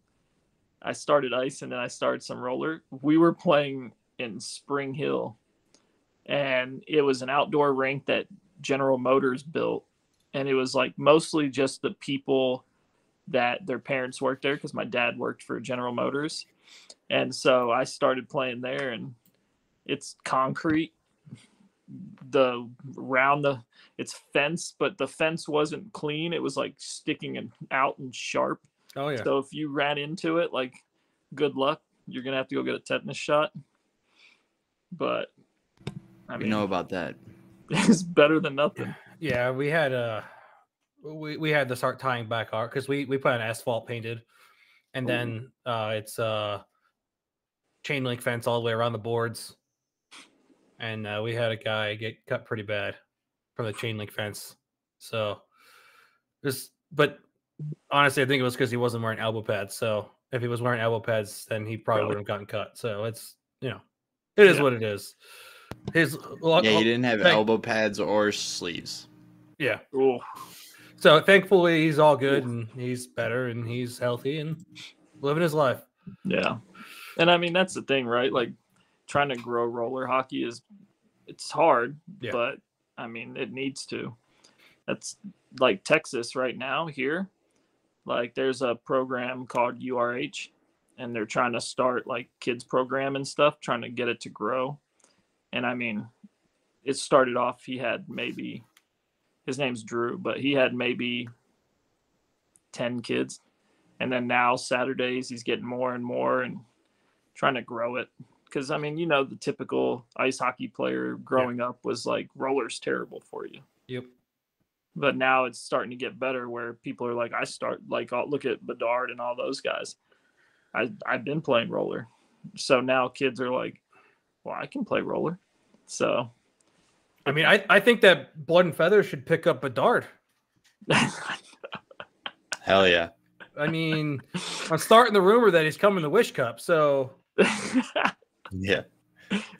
I started ice and then I started some roller. We were playing in Spring Hill, and it was an outdoor rink that General Motors built, and it was like mostly just the people that their parents worked there because my dad worked for General Motors, and so I started playing there, and it's concrete. The round the it's fenced, but the fence wasn't clean. It was like sticking and out and sharp. Oh yeah. So if you ran into it, like, good luck. You're gonna have to go get a tetanus shot. But I mean, you know about that. It's better than nothing. Yeah, we had uh we we had to start tying back our because we we put on asphalt painted, and Ooh. then uh it's uh chain link fence all the way around the boards. And uh, we had a guy get cut pretty bad from the chain link fence. So just, but honestly, I think it was because he wasn't wearing elbow pads. So if he was wearing elbow pads, then he probably would have gotten cut. So it's, you know, it is yeah. what it is. His luck, yeah, he didn't have thank, elbow pads or sleeves. Yeah. Ooh. So thankfully, he's all good Ooh. and he's better and he's healthy and living his life. Yeah. And I mean, that's the thing, right? Like, trying to grow roller hockey is it's hard, yeah. but I mean, it needs to. That's like Texas right now here. Like, there's a program called U R H, and they're trying to start like kids program and stuff, trying to get it to grow. And I mean, it started off, he had maybe, his name's Drew, but he had maybe ten kids. And then now Saturdays, he's getting more and more and trying to grow it Because, I mean, you know, the typical ice hockey player growing yeah. up was like, roller's terrible for you. Yep. But now it's starting to get better where people are like, I start, like, I'll look at Bedard and all those guys. I, I've been playing roller. So now kids are like, well, I can play roller. So. I mean, I, I think that Blood and Feathers should pick up Bedard. Hell yeah. I mean, I'm starting the rumor that he's coming to Wish Cup, so. Yeah.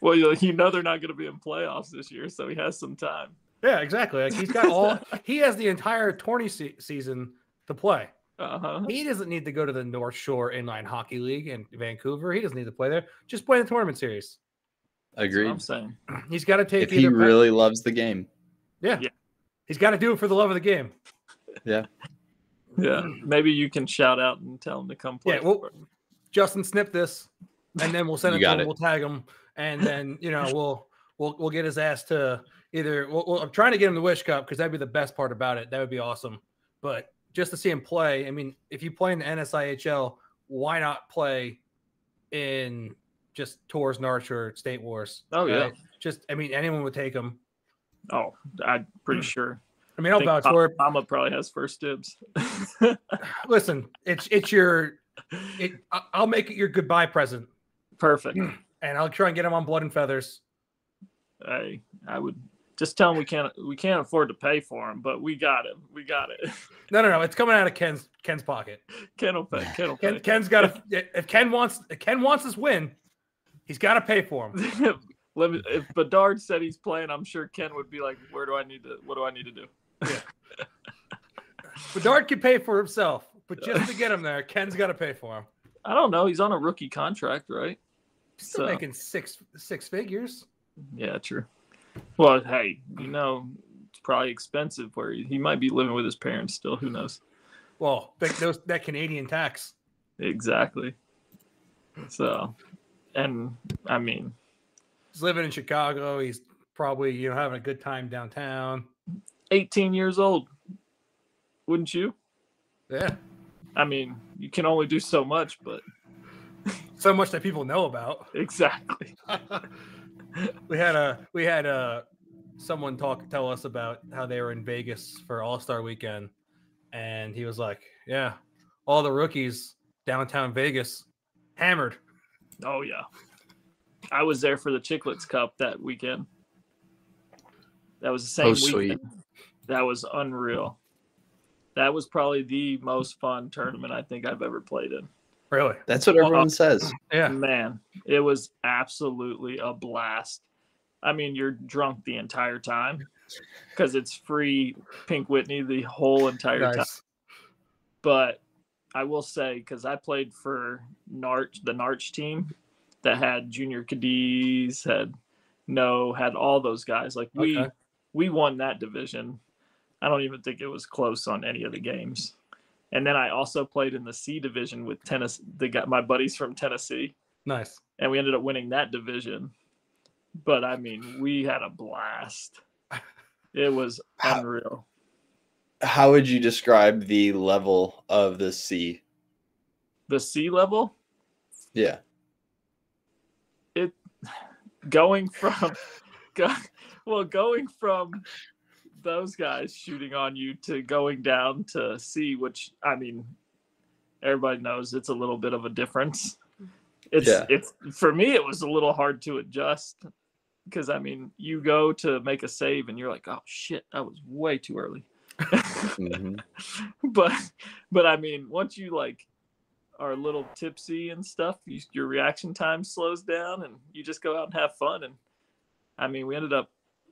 Well, you know they're not going to be in playoffs this year, so he has some time. Yeah, exactly. Like he's got all he has the entire tourney se season to play. Uh-huh. He doesn't need to go to the North Shore Inline Hockey League in Vancouver. He doesn't need to play there. Just play the tournament series. Agreed. That's what I'm saying. He's got to take. If he really loves the game. Yeah. Yeah. He's got to do it for the love of the game. Yeah. Yeah. Maybe you can shout out and tell him to come play. Yeah. Well, Justin, snip this. And then we'll send it to him. It. We'll tag him, and then you know we'll we'll we'll get his ass to either. We'll, we'll, I'm trying to get him the Wish Cup because that'd be the best part about it. That would be awesome. But just to see him play, I mean, if you play in the N S I H L, why not play in just Tours, Narch, or State Wars? Oh yeah, right? Just I mean, anyone would take him. Oh, I'm pretty sure. I mean, I'll vouch for it. PAMA probably has first dibs. Listen, it's it's your. It, I'll make it your goodbye present. Perfect. And I'll try and get him on Blood and Feathers. Hey, I would just tell him we can't we can't afford to pay for him, but we got him. We got it. No, no, no. It's coming out of Ken's Ken's pocket. Ken'll pay. Ken'll pay. Ken, Ken's got to. If Ken wants, if Ken wants this win, he's got to pay for him. Let me, if Bedard said he's playing, I'm sure Ken would be like, "Where do I need to? What do I need to do?" Yeah. Bedard can pay for himself, but just to get him there, Ken's got to pay for him. I don't know. He's on a rookie contract, right? Still so. Making six six figures. Yeah, true. Well, hey, you know, it's probably expensive. Where he, he might be living with his parents still. Who knows? Well, that, those, that Canadian tax. Exactly. So, and I mean, he's living in Chicago. He's probably you know having a good time downtown. eighteen years old, wouldn't you? Yeah. I mean, you can only do so much, but. So much that people know about. Exactly. we had a we had a someone talk tell us about how they were in Vegas for All-Star Weekend, and he was like, "Yeah, all the rookies downtown Vegas hammered." Oh yeah, I was there for the Chicklets Cup that weekend. That was the same oh, weekend. Sweet. That was unreal. That was probably the most fun tournament I think I've ever played in. Really? That's what everyone uh, says. Yeah. Man, it was absolutely a blast. I mean, you're drunk the entire time because it's free Pink Whitney the whole entire nice. Time. But I will say, because I played for Narch, the Narch team that had Junior Cadiz, had No, had all those guys. Like, we, okay. we won that division. I don't even think it was close on any of the games. And then I also played in the C division with Tennessee. They got my buddies from Tennessee. Nice. And we ended up winning that division. But I mean, we had a blast. It was how, unreal. How would you describe the level of the C? The C level? Yeah. It going from go, well, going from those guys shooting on you to going down to C, which I mean, everybody knows it's a little bit of a difference. It's yeah. it's for me, it was a little hard to adjust because I mean, you go to make a save and you're like, oh shit, that was way too early. mm-hmm. But but I mean, once you like are a little tipsy and stuff, you, your reaction time slows down and you just go out and have fun. And I mean, we ended up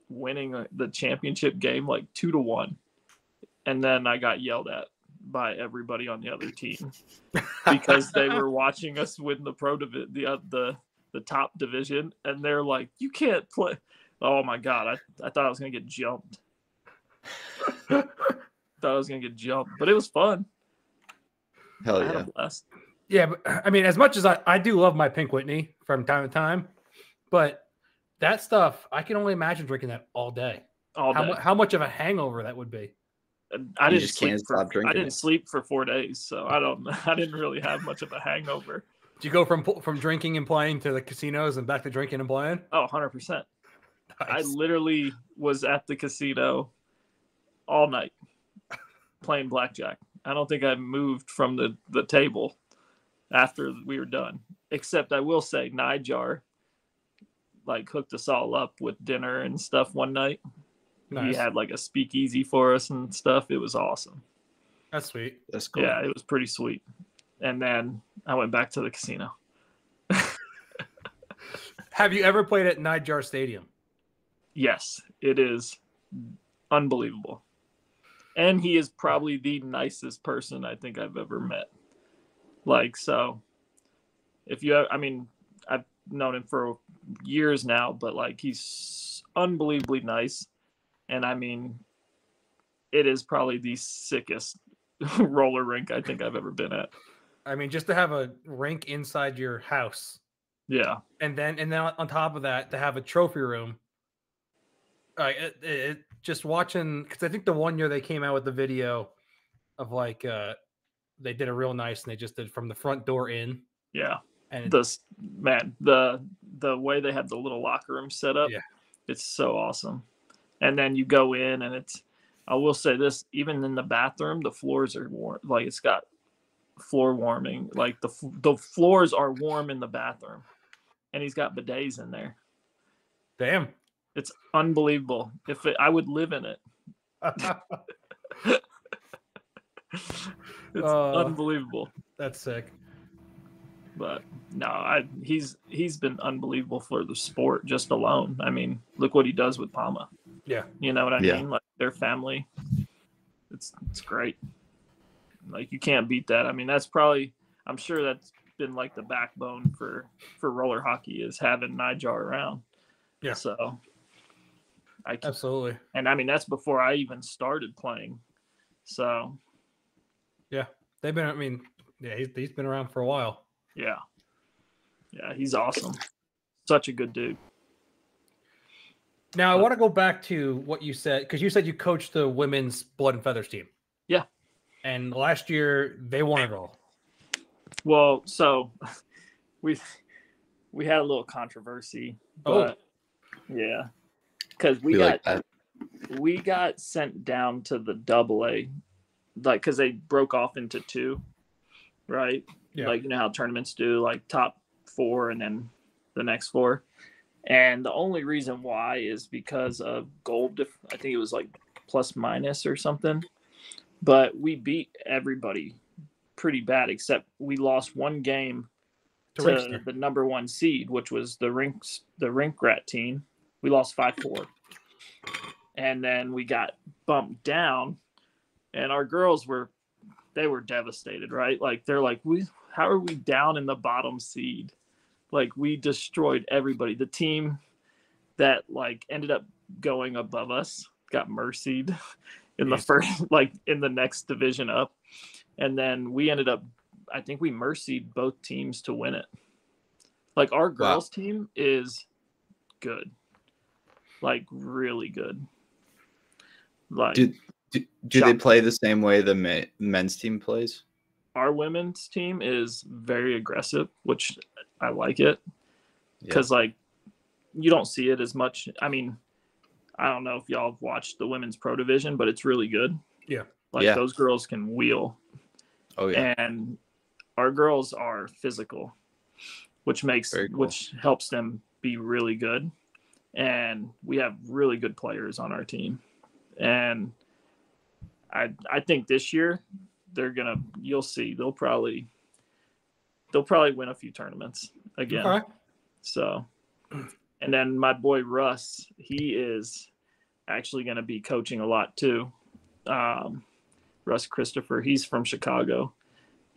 winning the championship game like two to one, and then I got yelled at by everybody on the other team because they were watching us win the pro divi the uh, the the top division, and they're like, "You can't play!" Oh my god, I I thought I was gonna get jumped. Thought I was gonna get jumped, but it was fun. Hell yeah, I had a blast. Yeah, but I mean, as much as I I do love my Pink Whitney from time to time, but. That stuff, I can only imagine drinking that all day. All day. How, how much of a hangover that would be. I didn't, just can't for, stop drinking I didn't it. sleep for four days, so I don't. I didn't really have much of a hangover. Do you go from from drinking and playing to the casinos and back to drinking and playing? Oh, one hundred percent. Nice. I literally was at the casino all night playing blackjack. I don't think I moved from the, the table after we were done. Except I will say Nijar, like, hooked us all up with dinner and stuff one night. Nice. He had, like, a speakeasy for us and stuff. It was awesome. That's sweet. That's cool. Yeah, it was pretty sweet. And then I went back to the casino. Have you ever played at Nijar Stadium? Yes, it is unbelievable. And he is probably the nicest person I think I've ever met. Like, so if you, I mean, I've known him for years now, but like, he's unbelievably nice. And I mean, it is probably the sickest roller rink I think I've ever been at. I mean, just to have a rink inside your house. Yeah. And then, and then on top of that, to have a trophy room. Uh, it, it, just watching, because I think the one year they came out with the video of like, uh, they did a real nice, and they just did from the front door in. Yeah. And this, man, the, the way they had the little locker room set up, yeah, it's so awesome. And then you go in, and it's, I will say this, even in the bathroom, the floors are warm. Like, it's got floor warming. Like, the, the floors are warm in the bathroom, and he's got bidets in there. Damn. It's unbelievable. If it, I would live in it. It's uh, unbelievable. That's sick. But no, I he's he's been unbelievable for the sport just alone. I mean, look what he does with PAMA. Yeah. You know what I yeah. mean? Like, their family. It's it's great. Like, you can't beat that. I mean, that's probably, I'm sure that's been like the backbone for for roller hockey, is having Nijar around. Yeah. So I can, absolutely. And I mean, that's before I even started playing. So yeah, they've been, I mean, yeah, he's, he's been around for a while. Yeah. Yeah. He's awesome. Such a good dude. Now, I uh, want to go back to what you said, 'cause you said you coached the women's Blood and Feathers team. Yeah. And last year they won it all. Well, so we, we had a little controversy, but oh. yeah, because we got like we got sent down to the double A, like, because they broke off into two, right? Yeah. Like, you know how tournaments do, like top four and then the next four. And the only reason why is because of goal. Dif- I think it was like plus minus or something. But we beat everybody pretty bad, except we lost one game to, to the number one seed, which was the Rinks, the Rink Rat team. We lost five four, and then we got bumped down, and our girls were, they were devastated, right? Like, they're like, we, how are we down in the bottom seed? Like, we destroyed everybody. The team that like ended up going above us got mercied in the first, like in the next division up. And then we ended up, I think we mercied both teams to win it. Like, our girls wow. team is good. Like, really good. Like, do do, do they play the same way the ma- men's team plays? Our women's team is very aggressive, which I like it, because yeah. like, you don't see it as much. I mean, I don't know if y'all have watched the women's pro division, but it's really good. Yeah, like yeah. those girls can wheel. Oh yeah, and our girls are physical, which makes cool. which helps them be really good. And we have really good players on our team. And I I think this year they're gonna you'll see they'll probably they'll probably win a few tournaments again. All right. So, and then my boy Russ, he is actually gonna be coaching a lot too. Um, Russ Christopher, he's from Chicago.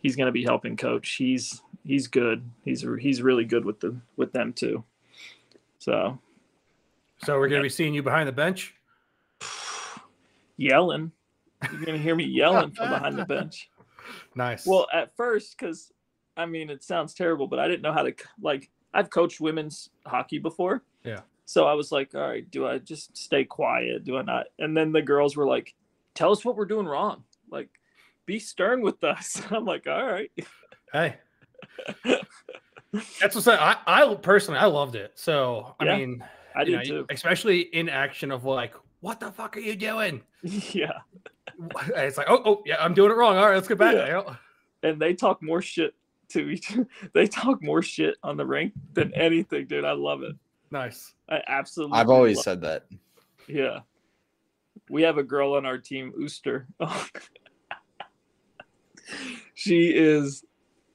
He's gonna be helping coach. He's he's good. He's he's really good with the with them too. So So we're going to be seeing you behind the bench? Yelling. You're going to hear me yelling from behind the bench. Nice. Well, at first, because, I mean, it sounds terrible, but I didn't know how to, like, I've coached women's hockey before. Yeah. So I was like, all right, do I just stay quiet? Do I not? And then the girls were like, tell us what we're doing wrong. Like, be stern with us. I'm like, all right. Hey. That's what's I, I personally I loved it. So yeah, I mean, I do know, too. Especially in action of like, what the fuck are you doing? Yeah, it's like, oh, oh yeah, I'm doing it wrong. All right, let's get back. Yeah. And they talk more shit to each. They talk more shit on the rink than anything, dude. I love it. Nice. I absolutely. I've always said that. It. Yeah, we have a girl on our team, Ooster. She is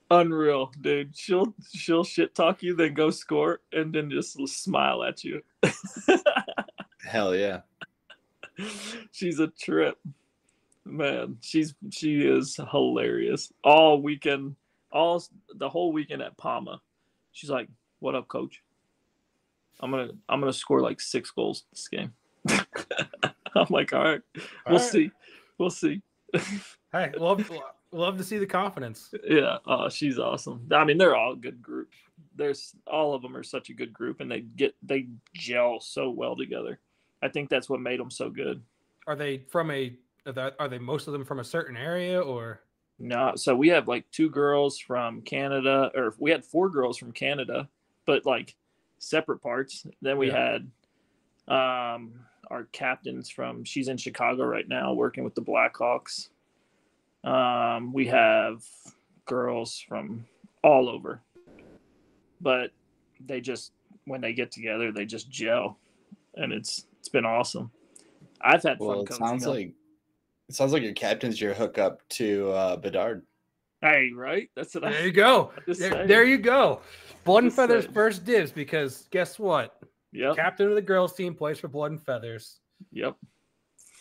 unreal, dude. She'll she'll shit talk you, then go score, and then just smile at you. Hell yeah. She's a trip, man. She's she is hilarious. All weekend, all the whole weekend at PAMA, she's like, "What up, coach? I'm gonna I'm gonna score like six goals this game." I'm like, "All right, all we'll right. see, we'll see." Hey, love love to see the confidence. Yeah, oh, she's awesome. I mean, they're all a good group. There's all of them are such a good group, and they get they gel so well together. I think that's what made them so good. Are they from a are they most of them from a certain area or no? So we have like two girls from Canada, or we had four girls from Canada, but like separate parts. Then we yeah. had um, our captains from. She's in Chicago right now, working with the Blackhawks. Um, we have girls from all over, but they just when they get together, they just gel. And it's it's been awesome. I've had fun. Well, it sounds up. like it sounds like your captain's your hookup to uh, Bedard. Hey, right? That's what. There I, you go. There, there you go. Blood and Feathers saying. First dibs, because guess what? Yep. Captain of the girls team plays for Blood and Feathers. Yep.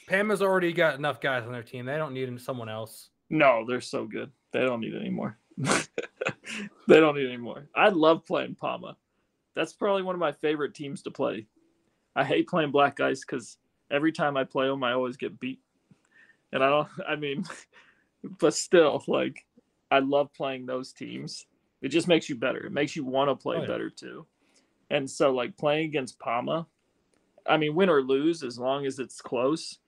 Pama's already got enough guys on their team. They don't need someone else. No, they're so good. They don't need any more. They don't need any more. I love playing PAMA. That's probably one of my favorite teams to play. I hate playing Black Ice because every time I play them, I always get beat. And I don't, I mean, but still, like, I love playing those teams. It just makes you better. It makes you want to play oh, yeah. better, too. And so, like, playing against PAMA, I mean, win or lose, as long as it's close,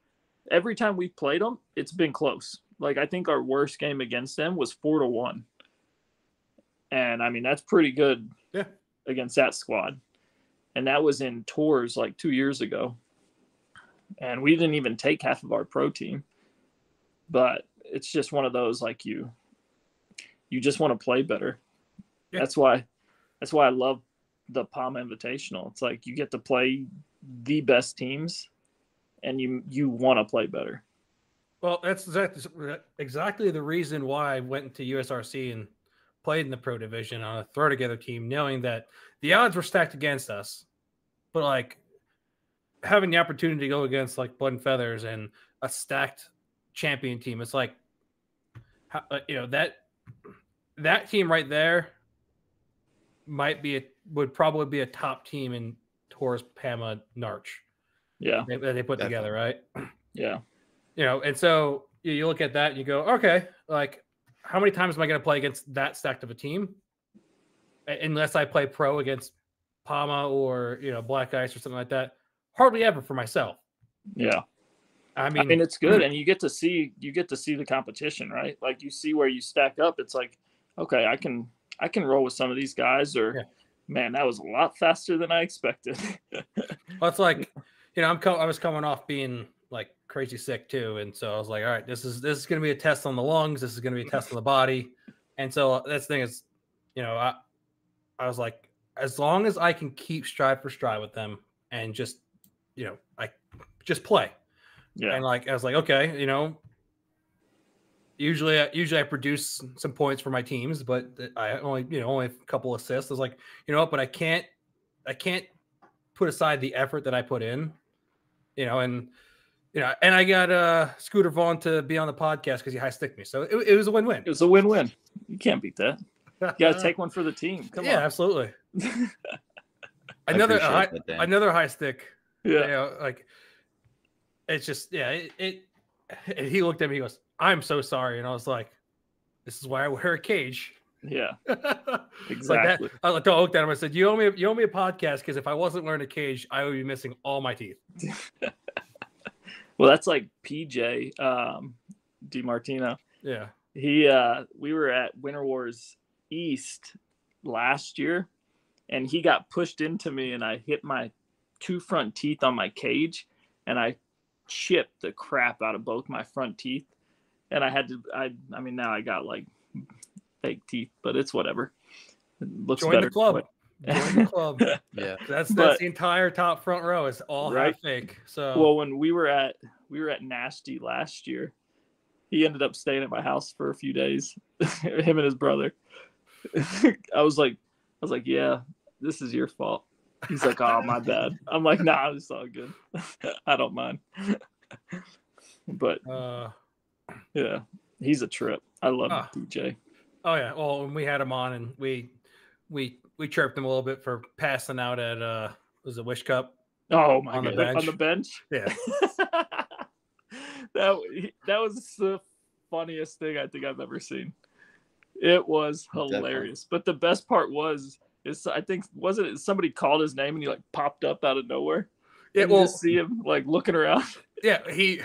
every time we've played them, it's been close. Like, I think our worst game against them was four to one. And, I mean, that's pretty good yeah. against that squad. And that was in Tours like two years ago. And we didn't even take half of our pro team. But it's just one of those, like, you you just want to play better. Yeah. That's why that's why I love the PAMA Invitational. It's like you get to play the best teams and you you want to play better. Well, that's exactly, exactly the reason why I went to U S R C and played in the pro division on a throw together team, knowing that the odds were stacked against us. But like having the opportunity to go against like Blood and Feathers and a stacked champion team, it's like, you know, that, that team right there might be, a, would probably be a top team in Tours, PAMA, Narch. Yeah. They, they put Definitely. together. Right. Yeah. You know? And so you look at that and you go, okay, like how many times am I going to play against that stacked of a team? Unless I play pro against PAMA or, you know, Black Ice or something like that. Hardly ever for myself. Yeah. I mean, I mean it's good. And you get to see, you get to see the competition, right? Like you see where you stack up. It's like, okay, I can, I can roll with some of these guys or yeah. man, that was a lot faster than I expected. Well, it's like, you know, I'm, co- I was coming off being like crazy sick too. And so I was like, all right, this is, this is going to be a test on the lungs. This is going to be a test on the body. And so that's the thing is, you know, I, I was like, as long as I can keep stride for stride with them and just, you know, I just play. Yeah. And like, I was like, okay, you know, usually, I, usually I produce some points for my teams, but I only, you know, only a couple assists. I was like, you know what, but I can't, I can't put aside the effort that I put in, you know, and, you know, and I got uh Scooter Vaughn to be on the podcast because he high sticked me. So it, it was a win-win. It was a win-win. You can't beat that. You gotta take one for the team. Come yeah, on. Yeah, absolutely. another high, another high stick. Yeah, you know, like it's just yeah. It, it and he looked at me. He goes, "I'm so sorry," and I was like, "This is why I wear a cage." Yeah, exactly. Like I looked at him. I said, "You owe me. You owe me a podcast because if I wasn't wearing a cage, I would be missing all my teeth." Well, that's like P J um, DiMartino. Yeah, he. Uh, we were at Winter Wars East last year, and he got pushed into me, and I hit my two front teeth on my cage, and I chipped the crap out of both my front teeth. And I had to, I I mean, now I got like fake teeth, but it's whatever. It looks Join better. The club. Join the club. Yeah. That's that's but, the entire top front row is all right? half fake. So well, when we were at we were at Nasty last year, he ended up staying at my house for a few days. Him and his brother. I was like, I was like, yeah, this is your fault. He's like, oh, my bad. I'm like, nah, it's all good. I don't mind. But uh, yeah, he's a trip. I love uh, P J. Oh yeah. Well, when we had him on, and we we we chirped him a little bit for passing out at uh, was it Wish Cup? Oh my on god, the bench. on the bench. Yeah. that that was the funniest thing I think I've ever seen. It was hilarious. Definitely. But the best part was. It's, I think, wasn't it somebody called his name and he like popped up out of nowhere? Yeah, well, you just see him like looking around. Yeah, he,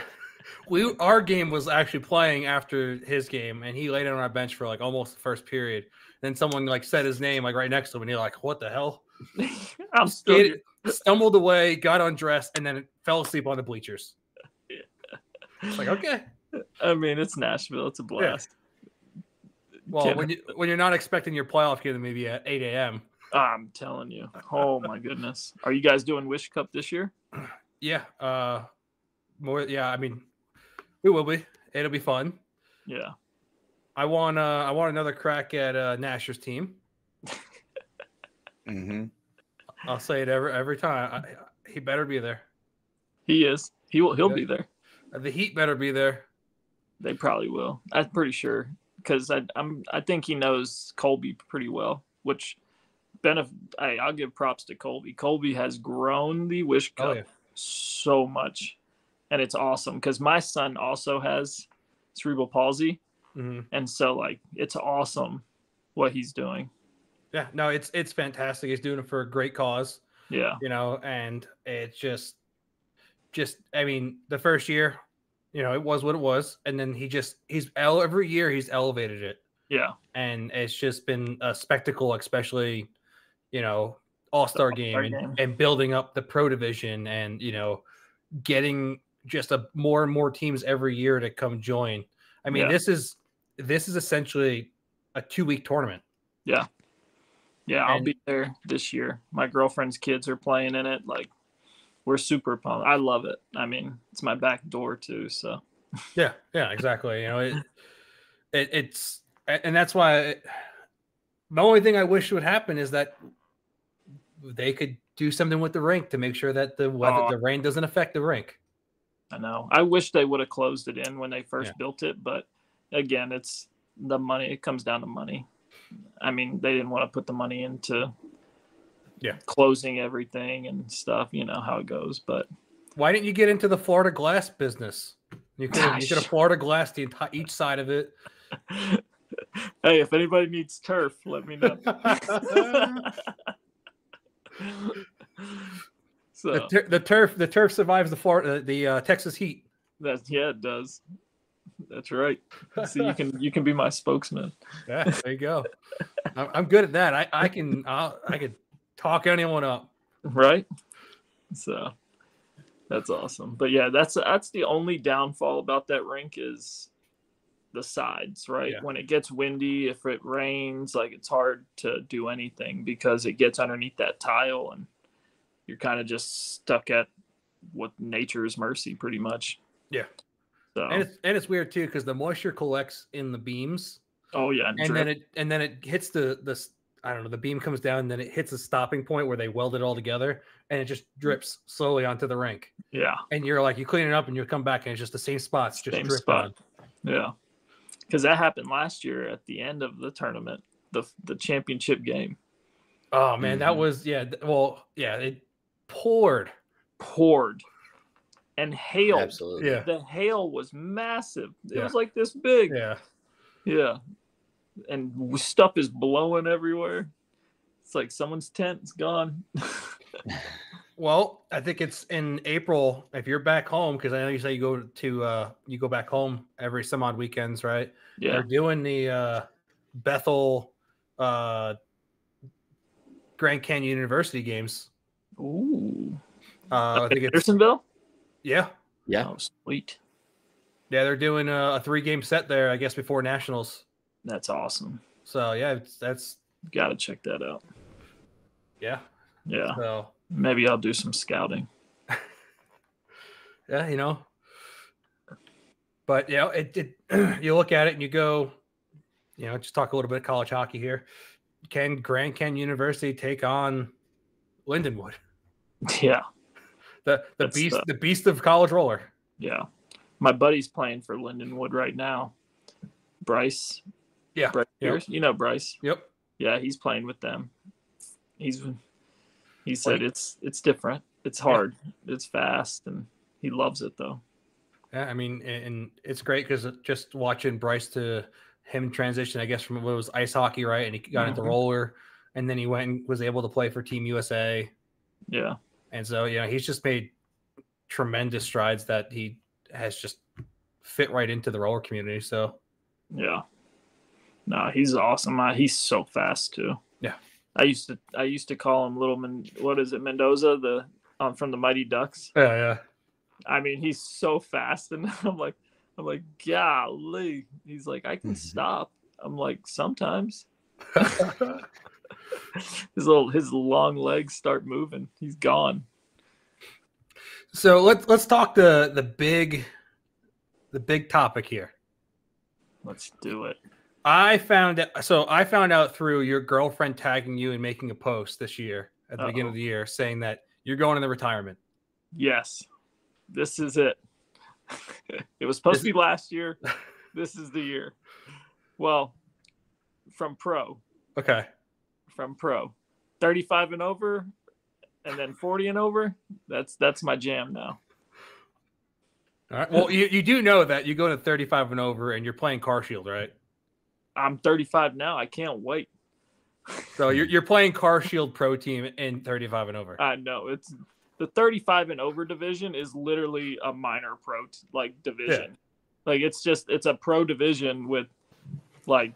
we, our game was actually playing after his game, and he laid on our bench for like almost the first period. Then someone like said his name like right next to him, and he like, what the hell? I'm still it, stumbled away, got undressed, and then fell asleep on the bleachers. Yeah. It's like, okay. I mean, it's Nashville. It's a blast. Yeah. Well, Ken. when you when you're not expecting your playoff game to maybe at eight a m I'm telling you. Oh my goodness. Are you guys doing Wish Cup this year? Yeah. Uh, more. Yeah. I mean, we will be. It'll be fun. Yeah. I want. Uh, I want another crack at uh, Nasher's team. mm-hmm. I'll say it every every time. I, he better be there. He is. He will. He'll be there. The Heat better be there. They probably will. I'm pretty sure. Because I I'm I think he knows Colby pretty well, which benef- I, I'll give props to Colby. Colby has grown the Wish Cup oh, yeah. so much, and it's awesome. Because my son also has cerebral palsy, mm-hmm. and so like it's awesome what he's doing. Yeah, no, it's it's fantastic. He's doing it for a great cause. Yeah, you know, and it's just just I mean the first year. You know, it was what it was, and then he just he's every year he's elevated it. Yeah, and it's just been a spectacle, especially you know All-Star game, All-Star game. And, and building up the pro division, and you know getting just a more and more teams every year to come join. I mean, yeah. this is this is essentially a two-week tournament. Yeah, yeah, and I'll be there this year. My girlfriend's kids are playing in it, like. We're super pumped. I love it. I mean, it's my back door too. So, yeah, yeah, exactly. You know, it, it it's and that's why it, the only thing I wish would happen is that they could do something with the rink to make sure that the weather, oh, the rain doesn't affect the rink. I know. I wish they would have closed it in when they first yeah. built it, but again, it's the money. It comes down to money. I mean, they didn't want to put the money into. Yeah, closing everything and stuff, you know how it goes. But why didn't you get into the Florida glass business? You could have, you could have Florida glass the entire each side of it. Hey, if anybody needs turf, let me know. So the, ter- the turf, the turf survives the Florida, the uh, Texas heat. That's yeah, it does. That's right. So you can you can be my spokesman. Yeah, there you go. I'm good at that. I I can I'll, I could. Talk anyone up, right? So that's awesome. But yeah, that's that's the only downfall about that rink is the sides, right? Yeah. When it gets windy, if it rains, like it's hard to do anything because it gets underneath that tile, and you're kind of just stuck at what nature's mercy, pretty much. Yeah. So and it's, and it's weird too because the moisture collects in the beams. Oh yeah, and, and then it and then it hits the the. I don't know, the beam comes down and then it hits a stopping point where they weld it all together and it just drips slowly onto the rink. Yeah. And you're like, you clean it up and you come back and it's just the same spots. Just same drip spot. On. Yeah. Cause that happened last year at the end of the tournament, the, the championship game. Oh man. Mm-hmm. That was, yeah. Well, yeah. It poured, poured and hail. Absolutely. Yeah. The hail was massive. It yeah. was like this big. Yeah. Yeah. And stuff is blowing everywhere. It's like someone's tent's gone. Well, I think it's in April. If you're back home, because I know you say you go to uh, you go back home every some odd weekends, right? Yeah. They're doing the uh, Bethel uh, Grand Canyon University games. Ooh. Uh, I think it's Andersonville? Yeah. Yeah. Oh, sweet. Yeah, they're doing a, a three-game set there, I guess, before Nationals. That's awesome. So, yeah, it's, that's... Got to check that out. Yeah. Yeah. So maybe I'll do some scouting. Yeah, you know. But, you know, it, it, you look at it and you go, you know, just talk a little bit of college hockey here. Can Grand Canyon University take on Lindenwood? Yeah. The the That's beast the... the beast of college roller. Yeah. My buddy's playing for Lindenwood right now. Bryce. Yeah. Bryce yep. You know Bryce. Yep. Yeah, he's playing with them. He's he said like, it's it's different. It's hard. Yeah. It's fast, and he loves it though. Yeah, I mean, and it's great because just watching Bryce to him transition, I guess, from what was ice hockey, right? And he got mm-hmm. into roller, and then he went and was able to play for Team U S A. Yeah. And so, yeah, he's just made tremendous strides that he has just fit right into the roller community. So, yeah. No, he's awesome. I, he's so fast too. Yeah. I used to I used to call him Little Men, what is it, Mendoza, the um, from the Mighty Ducks. Yeah, yeah. I mean, he's so fast, and I'm like I'm like, golly. He's like, I can stop. I'm like, sometimes. his little his long legs start moving. He's gone. So let's let's talk the the big the big topic here. Let's do it. I found out, so I found out through your girlfriend tagging you and making a post this year at the Uh-oh. beginning of the year saying that you're going into retirement. Yes, this is it. It was supposed this... to be last year. This is the year. Well, from pro. Okay. From pro, thirty-five and over, and then forty and over. That's that's my jam now. All right. Well, you you do know that you go to thirty-five and over, and you're playing Car Shield, right? I'm thirty-five now. I can't wait. So you're you're playing Car Shield Pro Team in thirty-five and over. I know. It's the thirty-five and over division is literally a minor pro t- like division. Yeah. Like it's just it's a pro division with like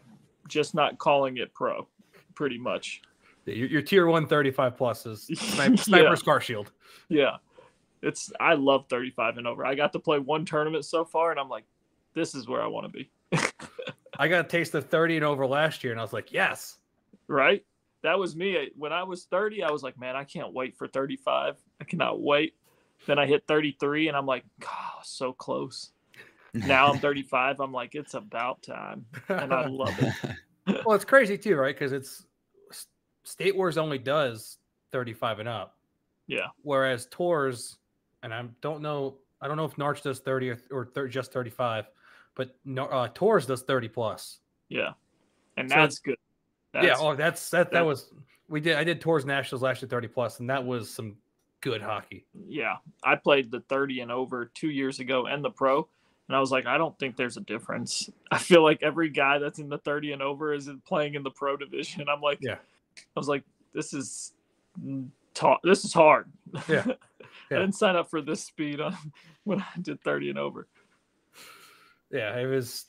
just not calling it pro, pretty much. Your, your tier one thirty-five plus is sniper, Sniper's yeah. Car Shield. Yeah. It's I love thirty-five and over. I got to play one tournament so far and I'm like, this is where I want to be. I got a taste of thirty and over last year, and I was like, yes. Right? That was me. When I was thirty, I was like, man, I can't wait for thirty-five. I cannot wait. Then I hit thirty-three, and I'm like, oh, so close. Now I'm thirty-five. I'm like, it's about time, and I love it. Well, it's crazy, too, right? Because it's State Wars only does thirty-five and up. Yeah. Whereas Tours, and I don't know, I don't know if Narch does thirty or, or th- just thirty-five. But no, uh, Tours does thirty plus. Yeah, and that's so, good. That's, yeah, oh, that's that. That, that was we did. I did Tours Nationals last year, thirty plus, and that was some good hockey. Yeah, I played the thirty and over two years ago and the pro, and I was like, I don't think there's a difference. I feel like every guy that's in the thirty and over is playing in the pro division. I'm like, yeah. I was like, this is ta- This is hard. Yeah. yeah, I didn't sign up for this speed on when I did thirty and over. Yeah, it was,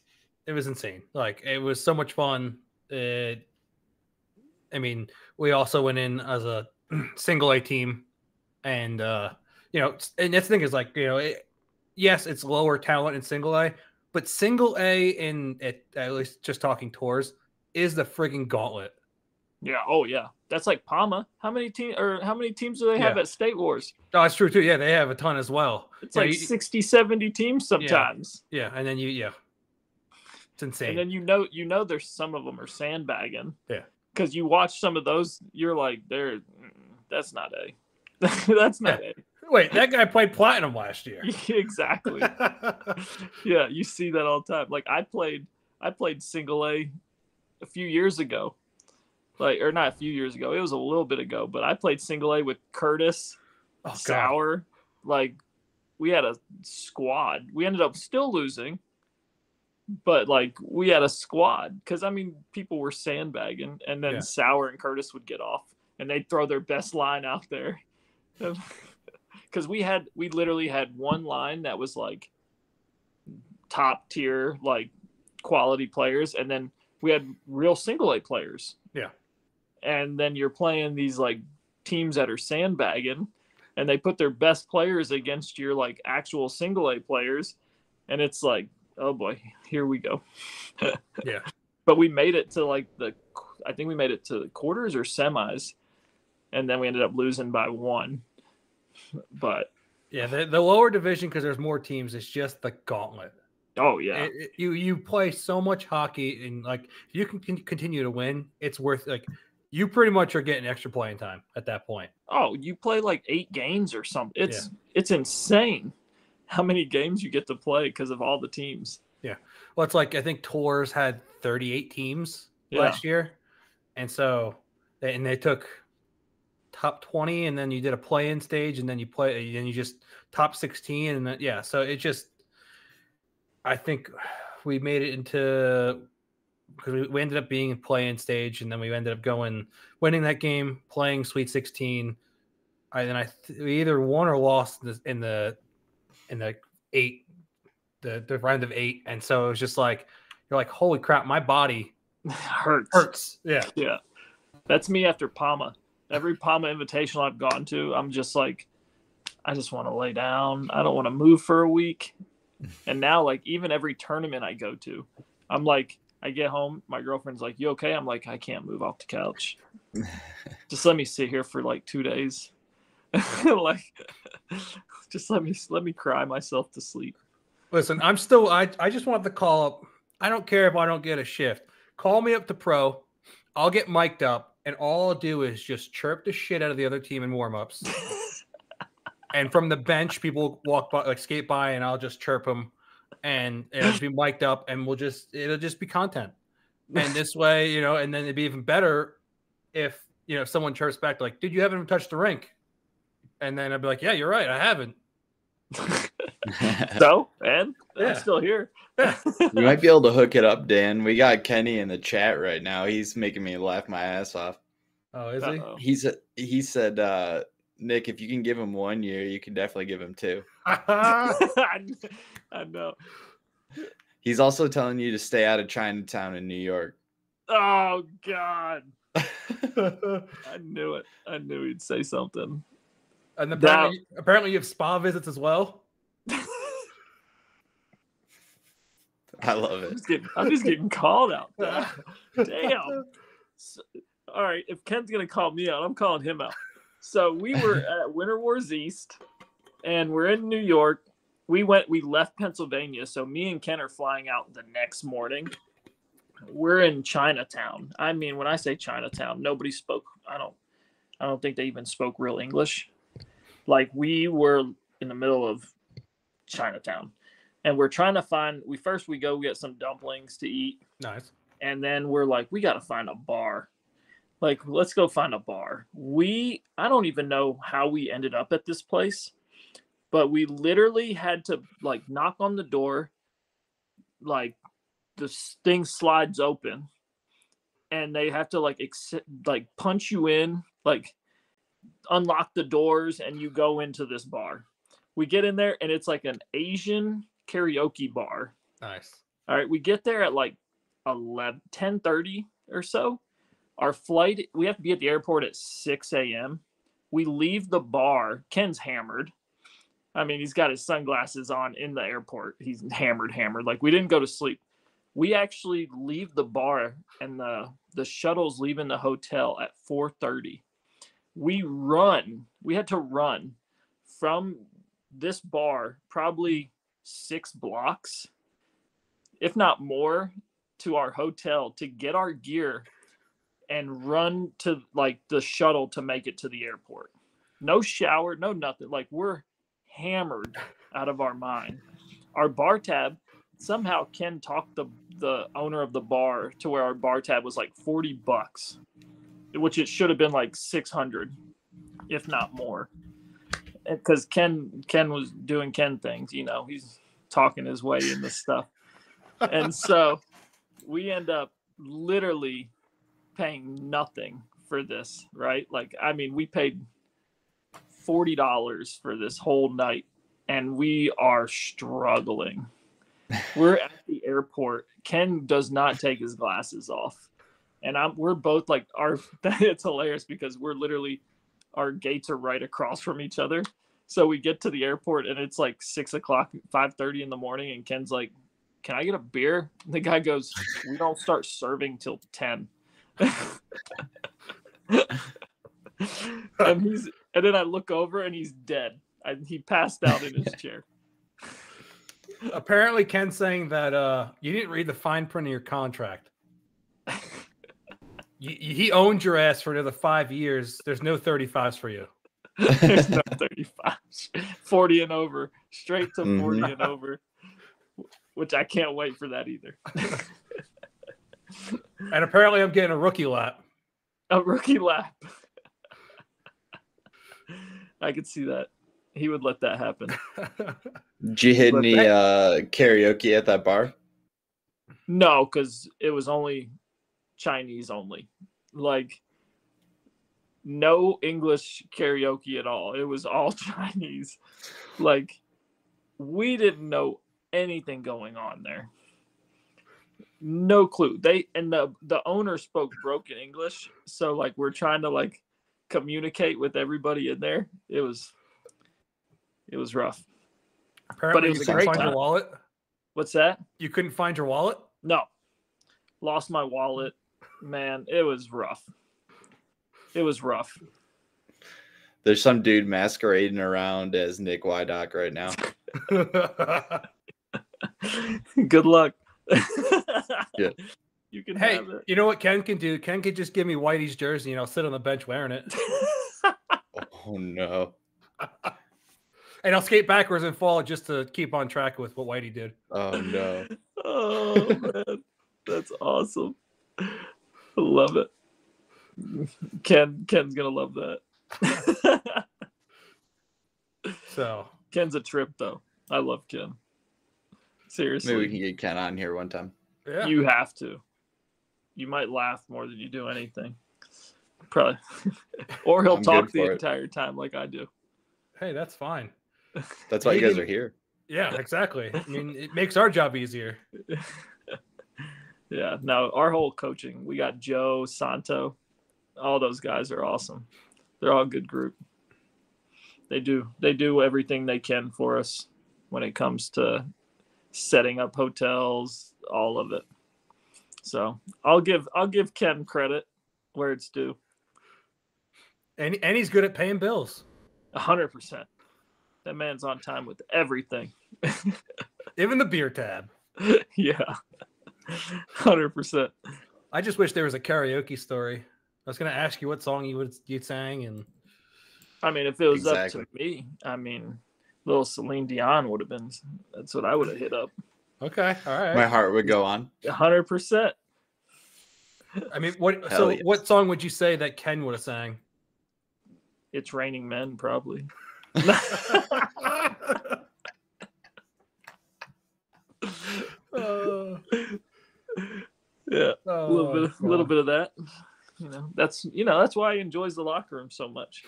it was insane. Like it was so much fun. It, I mean, we also went in as a single A team, and uh, you know, and that's the thing is like you know, it, yes, it's lower talent in single A, but single A in at, at least just talking Tours is the frigging gauntlet. Yeah. Oh yeah. That's like PAMA. How many team or how many teams do they have yeah. at State Wars? Oh, that's true too. Yeah, they have a ton as well. It's you like know, you, sixty, seventy teams sometimes. Yeah. yeah, and then you yeah. It's insane. And then you know you know there's some of them are sandbagging. Yeah. Cuz you watch some of those you're like there that's not A. that's not yeah. A. Wait, that guy played platinum last year. Exactly. Yeah, you see that all the time. Like I played I played single A a few years ago. Like or not a few years ago, it was a little bit ago, but I played single A with Curtis oh, Sauer. God. Like we had a squad. We ended up still losing, but like we had a squad because I mean people were sandbagging, and then yeah. Sauer and Curtis would get off, and they'd throw their best line out there, because we had we literally had one line that was like top tier like quality players, and then we had real single A players. Yeah. and then you're playing these like teams that are sandbagging, and they put their best players against your like actual single A players, and it's like, oh boy, here we go. Yeah. But we made it to like the, I think we made it to quarters or semis, and then we ended up losing by one. But yeah, the, the lower division, because there's more teams, it's just the gauntlet. Oh yeah, it, it, you you play so much hockey, and like if you can continue to win, it's worth like you pretty much are getting extra playing time at that point. Oh, you play like eight games or something. It's yeah. it's insane how many games you get to play because of all the teams. Yeah, well, it's like I think Tours had thirty-eight teams yeah. last year, and so they, and they took top twenty, and then you did a play-in stage, and then you play, and you just top sixteen, and then, yeah, so it just. I think we made it into because we ended up being in play-in stage, and then we ended up going winning that game, playing Sweet sixteen. I then I we either won or lost in the in the eight, the, the round of eight, and so it was just like you're like, holy crap, my body hurts. Hurts, yeah, yeah. That's me after PAMA. Every PAMA invitational I've gone to, I'm just like, I just want to lay down. I don't want to move for a week. And now, like, even every tournament I go to, I'm like, I get home, my girlfriend's like, you okay? I'm like, I can't move off the couch. Just let me sit here for, like, two days. Like, just let me let me cry myself to sleep. Listen, I'm still – I I just want the call up. I don't care if I don't get a shift. Call me up to pro. I'll get mic'd up, and all I'll do is just chirp the shit out of the other team in warm-ups. And from the bench, people walk by, like skate by, and I'll just chirp them, and it'll be mic'd up, and we'll just it'll just be content. And this way, you know, and then it'd be even better if you know someone chirps back like, "Dude, you haven't even touched the rink," and then I'd be like, "Yeah, you're right, I haven't." So, and yeah. I'm still here. Yeah. You might be able to hook it up, Dan. We got Kenny in the chat right now. He's making me laugh my ass off. Oh, is Uh-oh. he? He's he said. uh Nick, if you can give him one year, you can definitely give him two. I know. He's also telling you to stay out of Chinatown in New York. Oh, God. I knew it. I knew he'd say something. And apparently, now, apparently you have spa visits as well. I love it. I'm just getting, I'm just getting called out. Damn. So, all right. If Ken's going to call me out, I'm calling him out. So we were at Winter Wars East, and we're in New York. We went, we left Pennsylvania. So me and Ken are flying out the next morning. We're in Chinatown. I mean, when I say Chinatown, nobody spoke. I don't, I don't think they even spoke real English. Like we were in the middle of Chinatown, and we're trying to find. We first we go get some dumplings to eat. Nice. And then we're like, we got to find a bar. Like, let's go find a bar. We, I don't even know how we ended up at this place, but we literally had to, like, knock on the door. Like, this thing slides open, and they have to, like, ex- like punch you in, like, unlock the doors, and you go into this bar. We get in there, and it's, like, an Asian karaoke bar. Nice. All right, we get there at, like, eleven, ten thirty or so. Our flight, we have to be at the airport at six a.m. We leave the bar. Ken's hammered. I mean, he's got his sunglasses on in the airport. He's hammered, hammered. Like, we didn't go to sleep. We actually leave the bar, and the, the shuttle's leaving the hotel at four thirty. We run. We had to run from this bar probably six blocks, if not more, to our hotel to get our gear and run to, like, the shuttle to make it to the airport. No shower, no nothing. Like, we're hammered out of our mind. Our bar tab, somehow Ken talked the, the owner of the bar to where our bar tab was, like, forty bucks, which it should have been, like, six hundred, if not more. Because Ken, Ken was doing Ken things, you know. He's talking his way into stuff. And so we end up literally paying nothing for this, right? Like, I mean, we paid forty dollars for this whole night, and we are struggling. We're at the airport. Ken does not take his glasses off. And I'm, we're both like, our, it's hilarious because we're literally, our gates are right across from each other. So we get to the airport and it's like six o'clock, five thirty in the morning. And Ken's like, can I get a beer? And the guy goes, we don't start serving till ten. and he's, and then I look over and he's dead. I, he passed out in his chair. Apparently Ken's saying that uh, you didn't read the fine print of your contract. You, you, he owned your ass for another five years. There's no thirty-fives for you. There's no thirty-fives. forty and over. Straight to mm-hmm. forty and over. Which I can't wait for that either. And apparently I'm getting a rookie lap. A rookie lap. I could see that. He would let that happen. Did you hit any uh, karaoke at that bar? No, because it was only Chinese only. Like, no English karaoke at all. It was all Chinese. Like, we didn't know anything going on there. No clue. They and the the owner spoke broken English, so like we're trying to like communicate with everybody in there. It was it was rough. Apparently, but it was you couldn't find your wallet. What's that? You couldn't find your wallet? No. Lost my wallet. Man, it was rough. It was rough. There's some dude masquerading around as Nick Wydock right now. Good luck. Yeah. You can hey, have it. You know what Ken can do? Ken could just give me Whitey's jersey and I'll sit on the bench wearing it. Oh, no. And I'll skate backwards and fall just to keep on track with what Whitey did. Oh, no. Oh, man. That's awesome. I love it. Ken Ken's gonna love that. So Ken's a trip though. I love Ken. Seriously. Maybe we can get Ken on here one time. Yeah. You have to. You might laugh more than you do anything. Probably. Or he'll I'm talk the it. entire time like I do. Hey, that's fine. That's why you guys are here. Yeah, exactly. I mean, it makes our job easier. Yeah, no, our whole coaching, we got Joe, Santo, all those guys are awesome. They're all a good group. They do they do everything they can for us when it comes to setting up hotels, all of it. So I'll give I'll give Ken credit where it's due. And and he's good at paying bills. A hundred percent. That man's on time with everything. Even the beer tab. Yeah. one hundred percent. I just wish there was a karaoke story. I was going to ask you what song you would you sang, and I mean, if it was exactly. up to me, I mean, little Celine Dion would have been. That's what I would have hit up. Okay, all right. My heart would go on. one hundred percent. I mean, what? Hell so, yes. What song would you say that Ken would have sang? It's Raining Men, probably. uh... Yeah, oh, a little bit, of, a little bit of that. You know, that's you know that's why he enjoys the locker room so much.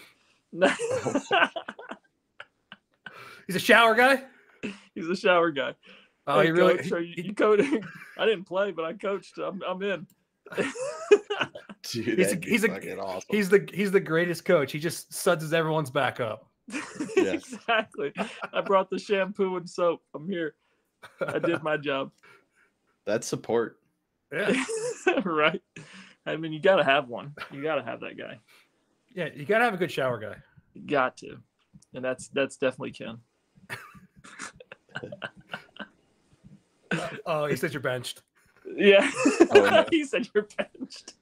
He's a shower guy. He's a shower guy. Oh, hey, he really? Coach, he, are you, you coaching? I didn't play, but I coached. I'm, I'm in. Dude, he's a, he's, a, awesome. he's the he's the greatest coach. He just suds everyone's back up. Exactly. I brought the shampoo and soap. I'm here. I did my job. That's support. Yeah. Right. I mean, you got to have one. You got to have that guy. Yeah. You got to have a good shower guy. You got to. And that's, that's definitely Ken. uh, oh, he said you're benched. Yeah. Oh, yeah. He said you're benched.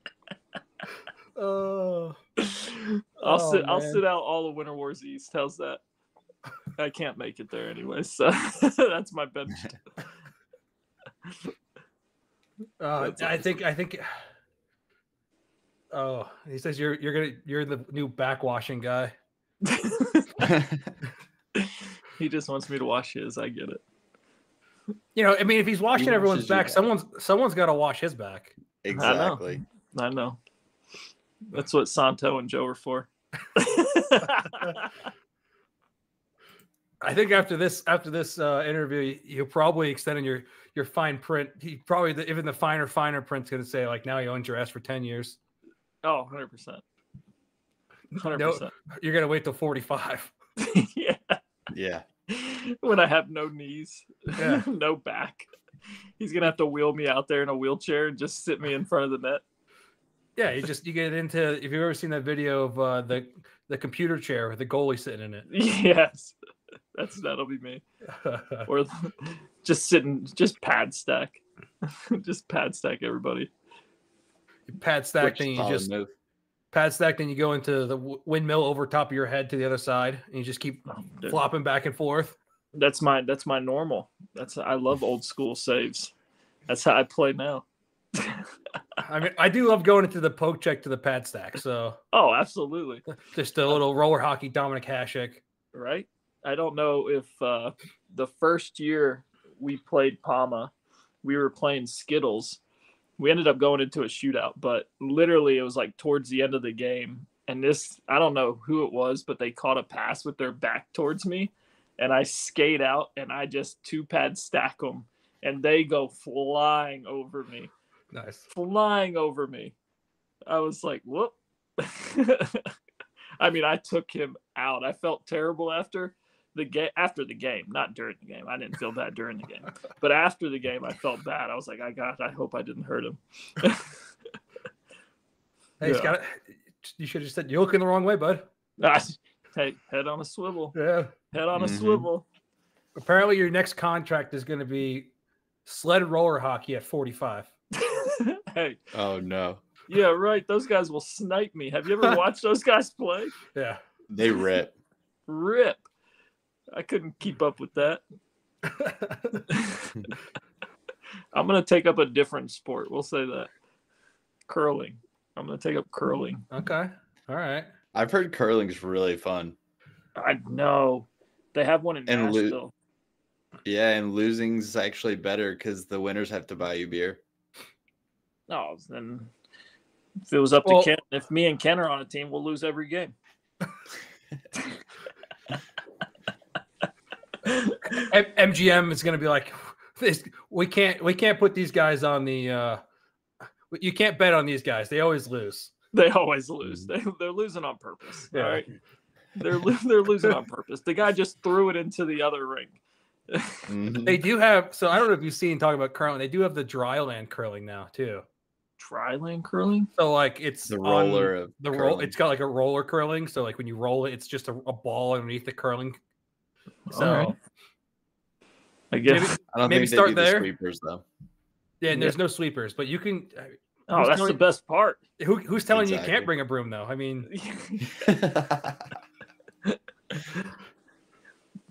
oh, I'll oh, sit, man. I'll sit out all of Winter Wars East. How's that? I can't make it there anyway. So that's my bench. Uh, I think I think. Oh, he says you're you're gonna you're the new backwashing guy. He just wants me to wash his. I get it. You know, I mean, if he's washing he everyone's back, back, someone's someone's got to wash his back. Exactly. I know. I know. That's what Santo and Joe are for. I think after this after this uh, interview, you'll probably extend in your your fine print. He probably the, even the finer finer print's gonna say like, now you owned your ass for ten years. Oh, one hundred percent. one hundred percent. No, you're gonna wait till forty-five. Yeah. Yeah. When I have no knees, yeah. No back. He's gonna have to wheel me out there in a wheelchair and just sit me in front of the net. Yeah, you just you get into, if you've ever seen that video of uh, the the computer chair with the goalie sitting in it. Yes. That's that'll be me. Or just sitting, just pad stack, just pad stack everybody. You pad stack, then you just move. pad stack, then you go into the windmill over top of your head to the other side, and you just keep oh, flopping back and forth. That's my that's my normal. That's I love old school saves. That's how I play now. I mean, I do love going into the poke check to the pad stack. So oh, absolutely. Just a little roller hockey, Dominic Hasek, right? I don't know if uh, the first year we played PAMA, we were playing Skittles. We ended up going into a shootout, but literally it was like towards the end of the game. And this, I don't know who it was, but they caught a pass with their back towards me. And I skate out and I just two pad stack them. And they go flying over me. Nice. Flying over me. I was like, whoop. I mean, I took him out. I felt terrible after. The game after the game, not during the game. I didn't feel bad during the game, but after the game, I felt bad. I was like, I got. I hope I didn't hurt him. Hey, yeah. Scott, you should have said, "You're looking the wrong way, bud." I, hey, head on a swivel. Yeah, head on mm-hmm. a swivel. Apparently, your next contract is going to be sled roller hockey at forty-five. Hey. Oh no. Yeah, right. Those guys will snipe me. Have you ever watched those guys play? Yeah, they rip. Rip. I couldn't keep up with that. I'm going to take up a different sport. We'll say that. Curling. I'm going to take up curling. Okay. All right. I've heard curling's really fun. I know. They have one in and Nashville. Lo- yeah, and losing's actually better because the winners have to buy you beer. No, oh, then if it was up well, to Ken, if me and Ken are on a team, we'll lose every game. M- MGM is going to be like, we can't, we can't put these guys on the. Uh, you can't bet on these guys; they always lose. They always lose. They, they're losing on purpose. Yeah. All right, they're they're losing on purpose. The guy just threw it into the other ring. Mm-hmm. They do have. So I don't know if you've seen talking about curling. They do have the dryland curling now too. Dryland curling. So like it's the roller. On, of the curling. roll. It's got like a roller curling. So like when you roll it, it's just a, a ball underneath the curling. So right. I guess maybe, I don't maybe think start they do there. The sweepers, though. Yeah, and yeah. There's no sweepers, but you can. Oh, that's telling, the best part. Who, who's telling exactly. you can't bring a broom though? I mean,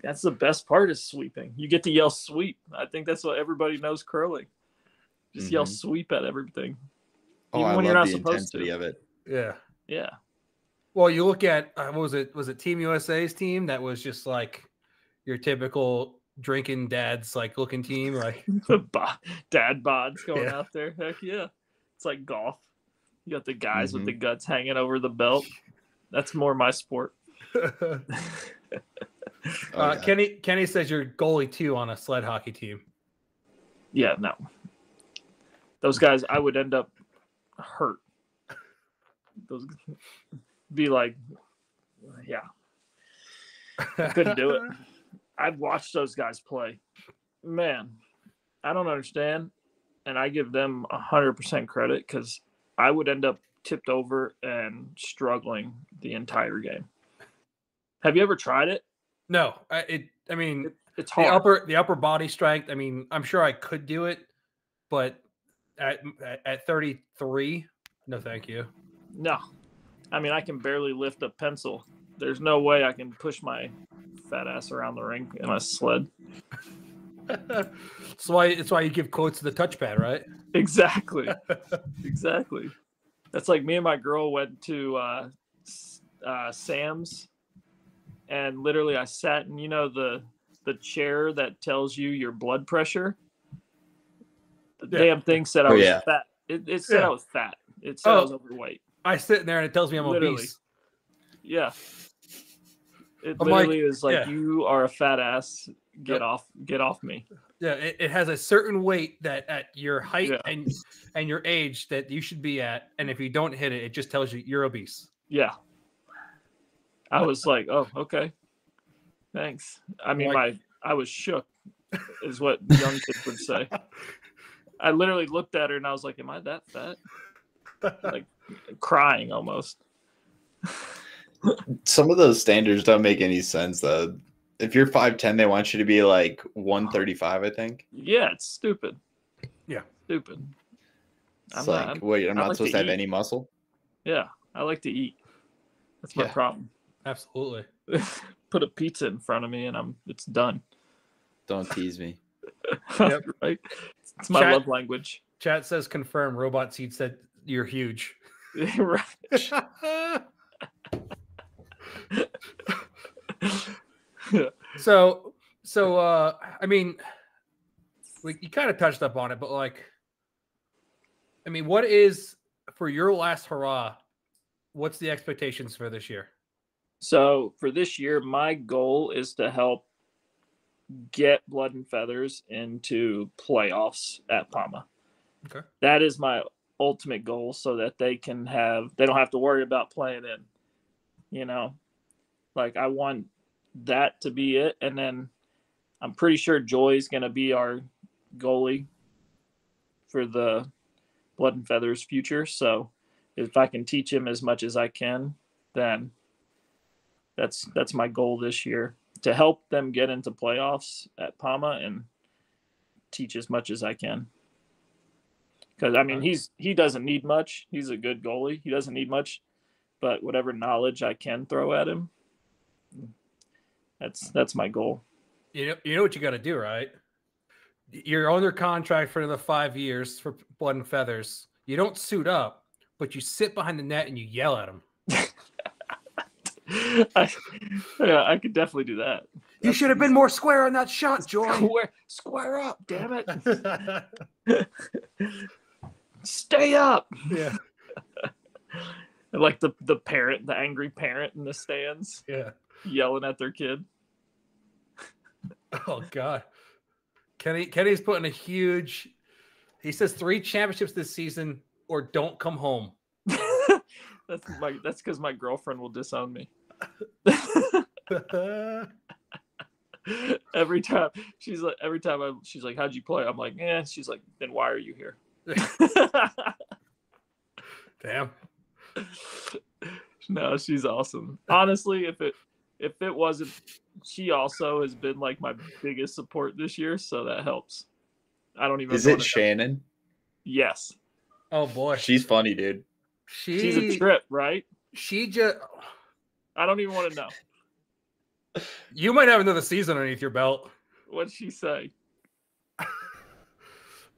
that's the best part is sweeping. You get to yell sweep. I think that's what everybody knows curling. Just mm-hmm. yell sweep at everything, oh, even I when love you're not the supposed to. Of it. Yeah. Yeah. Well, you look at uh, what was it? Was it Team U S A's team that was just like. Your typical drinking dad's like looking team, like the bod, dad bods going yeah. out there. Heck yeah, it's like golf. You got the guys mm-hmm. with the guts hanging over the belt. That's more my sport. uh, oh, yeah. Kenny Kenny says you're goalie too on a sled hockey team. Yeah, no, those guys I would end up hurt. Those be like, yeah, I couldn't do it. I've watched those guys play. Man, I don't understand. And I give them one hundred percent credit because I would end up tipped over and struggling the entire game. Have you ever tried it? No. I, it, I mean, it, it's hard. The upper, the upper body strength, I mean, I'm sure I could do it, but at, at thirty-three, no thank you. No. I mean, I can barely lift a pencil. There's no way I can push my fat ass around the rink in a sled. That's why it's why you give quotes to the touchpad, right? Exactly. Exactly. That's like me and my girl went to uh, uh, Sam's, and literally I sat in, you know, the the chair that tells you your blood pressure. The yeah. damn thing said I was oh, yeah. fat. It, it said yeah. I was fat. It said oh, I was overweight. I sit in there and it tells me I'm literally. obese. Yeah. It I'm literally like, is like, yeah. you are a fat ass. Get yep. off, get off me. Yeah, it, it has a certain weight that at your height yeah. and and your age that you should be at, and if you don't hit it, it just tells you you're obese. Yeah. I was like, oh, okay, thanks. I mean, like, my I was shook, is what young kids would say. I literally looked at her and I was like, am I that fat? Like crying almost. Some of those standards don't make any sense though. If you're five ten, they want you to be like one thirty-five, I think. Yeah, it's stupid. Yeah. Stupid. It's I'm like, not, I'm, wait, I'm I not like supposed to, to have eat. any muscle? Yeah, I like to eat. That's my yeah. problem. Absolutely. Put a pizza in front of me and I'm it's done. Don't tease me. Yep. Right? It's my chat, love language. Chat says confirm. Robot Seed said you're huge. Right. so so uh I mean, like you kind of touched up on it, but like I mean, what is for your last hurrah, what's the expectations for this year? So for this year, my goal is to help get Blood and Feathers into playoffs at PAMA. Okay. That is my ultimate goal, so that they can have they don't have to worry about playing in. You know, like I want that to be it. And then I'm pretty sure Joy's going to be our goalie for the Blood and Feathers future. So if I can teach him as much as I can, then that's that's my goal this year, to help them get into playoffs at PAMA and teach as much as I can. Because, I mean, he's he doesn't need much. He's a good goalie. He doesn't need much. But whatever knowledge I can throw at him, that's that's my goal. You know, you know what you got to do, right? You're under contract for another five years for Blood and Feathers. You don't suit up, but you sit behind the net and you yell at him. I, yeah, I could definitely do that. You should have been more square on that shot, Joy. Square, square up, damn it! Stay up. Yeah. Like the, the parent, the angry parent in the stands. Yeah. Yelling at their kid. Oh, God. Kenny Kenny's putting a huge... He says three championships this season or don't come home. That's my, that's because my girlfriend will disown me. Every time. She's like, every time I, she's like, how'd you play? I'm like, eh. She's like, then why are you here? Damn. No, she's awesome. Honestly, if it if it wasn't, she also has been like my biggest support this year, so that helps. I don't even. Is it Shannon? Know. Yes. Oh boy, she's funny, dude. She, she's a trip, right? She just. I don't even want to know. You might have another season underneath your belt. What'd she say?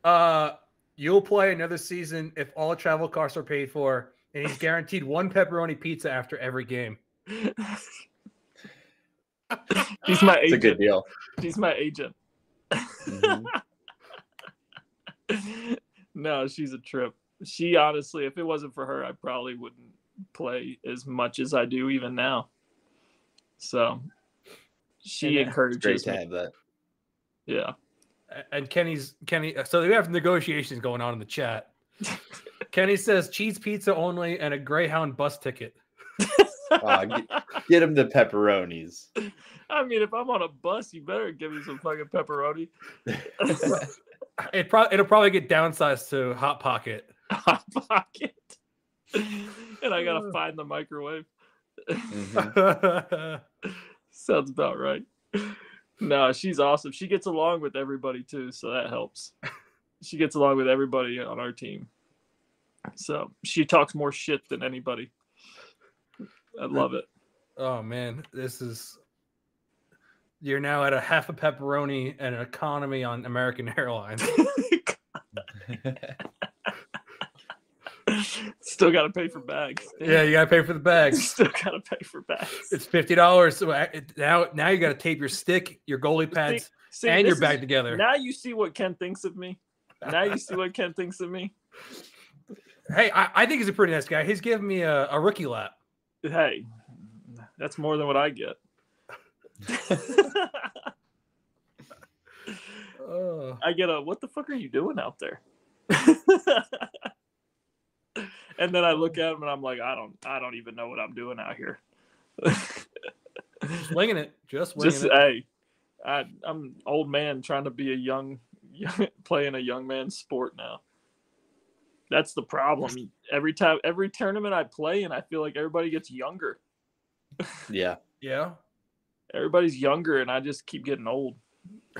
uh, you'll play another season if all travel costs are paid for. And he's guaranteed one pepperoni pizza after every game. He's my agent. It's a good deal. He's my agent. Mm-hmm. No, she's a trip. She honestly, if it wasn't for her, I probably wouldn't play as much as I do even now. So she yeah, encourages me. That. Yeah. And Kenny's Kenny. So we have negotiations going on in the chat. Kenny says cheese pizza only and a Greyhound bus ticket. uh, get, get him the pepperonis. I mean, if I'm on a bus, you better give me some fucking pepperoni. it pro it'll probably get downsized to Hot Pocket. Hot Pocket. And I gotta find the microwave. Mm-hmm. Sounds about right. No, she's awesome. She gets along with everybody too, so that helps. She gets along with everybody on our team. So she talks more shit than anybody. I love it. Oh man, this is you're now at a half a pepperoni and an economy on American Airlines. Still gotta pay for bags. Damn. Yeah, you gotta pay for the bags. Still gotta pay for bags. It's fifty dollars. So now, now you gotta tape your stick, your goalie pads, see, see, and your bag is, together. Now you see what Ken thinks of me. Now you see what Ken thinks of me. Hey, I, I think he's a pretty nice guy. He's giving me a, a rookie lap. Hey, that's more than what I get. uh. I get a, what the fuck are you doing out there? And then I look at him and I'm like, I don't, I don't even know what I'm doing out here. Just winging it. Just winging Just, it. Hey, I, I'm an old man trying to be a young, young, playing a young man's sport now. That's the problem. Every time, every tournament I play in, I feel like everybody gets younger. Yeah. Yeah. Everybody's younger and I just keep getting old.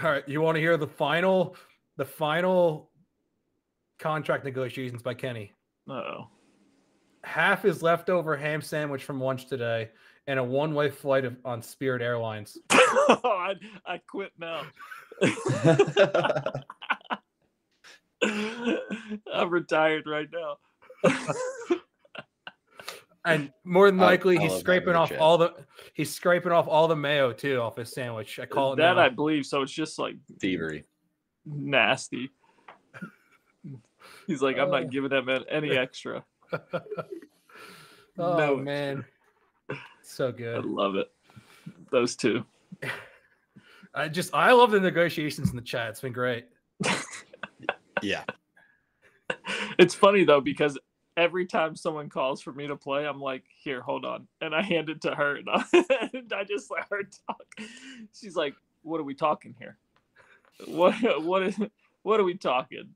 All right. You want to hear the final, the final contract negotiations by Kenny? Uh-oh. Half his leftover ham sandwich from lunch today and a one-way flight of, on Spirit Airlines. Oh, I, I quit now. I'm retired right now. And more than likely, I, I he's scraping off all the he's scraping off all the mayo too off his sandwich. I call it that now. I believe so. It's just like thievery, nasty. He's like, I'm oh. not giving that man any extra. oh no, man, so good. I love it. Those two. I just I love the negotiations in the chat. It's been great. Yeah. It's funny, though, because every time someone calls for me to play, I'm like, here, hold on. And I hand it to her. And I, and I just let her talk. She's like, what are we talking here? What, what, is, what are we talking?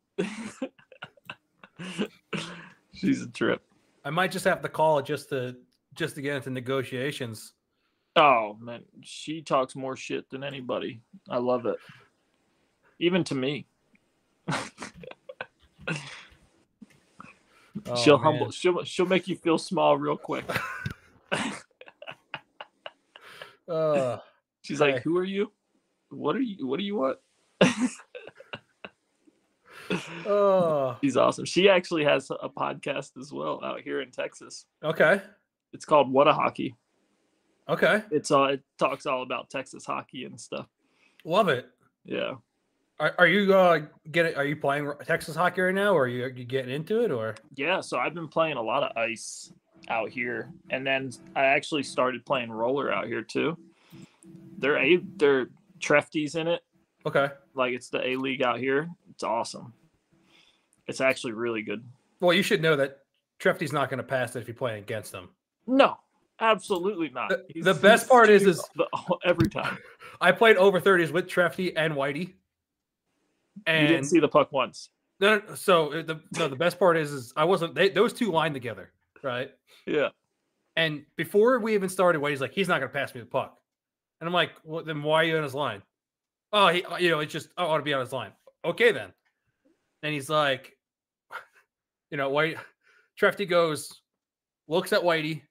She's a trip. I might just have to call it just to, just to get into negotiations. Oh, man. She talks more shit than anybody. I love it. Even to me. Oh, she'll man. humble she'll she'll make you feel small real quick. uh, she's okay. Like, who are you? What are you what do you want? Oh. She's awesome. She actually has a podcast as well out here in Texas. Okay. It's called What a Hockey. Okay. It's all it talks all about Texas hockey and stuff. Love it. Yeah. Are, are you uh, getting? Are you playing Texas hockey right now, or are you, are you getting into it? Or yeah, so I've been playing a lot of ice out here, and then I actually started playing roller out here too. They're a they're Trefty's in it. Okay, like it's the A League out here. It's awesome. It's actually really good. Well, you should know that Trefty's not going to pass it if you're playing against him. No, absolutely not. The, the best part is is the, every time I played over thirties with Trefty and Whitey. And you didn't see the puck once. No, no so the no, the best part is, is I wasn't. They, those two lined together, right? Yeah. And before we even started, Whitey's like, he's not going to pass me the puck, and I'm like, well, then why are you on his line? Oh, he, you know, it's just I want to be on his line. Okay, then. And he's like, you know, White Trefty goes, looks at Whitey,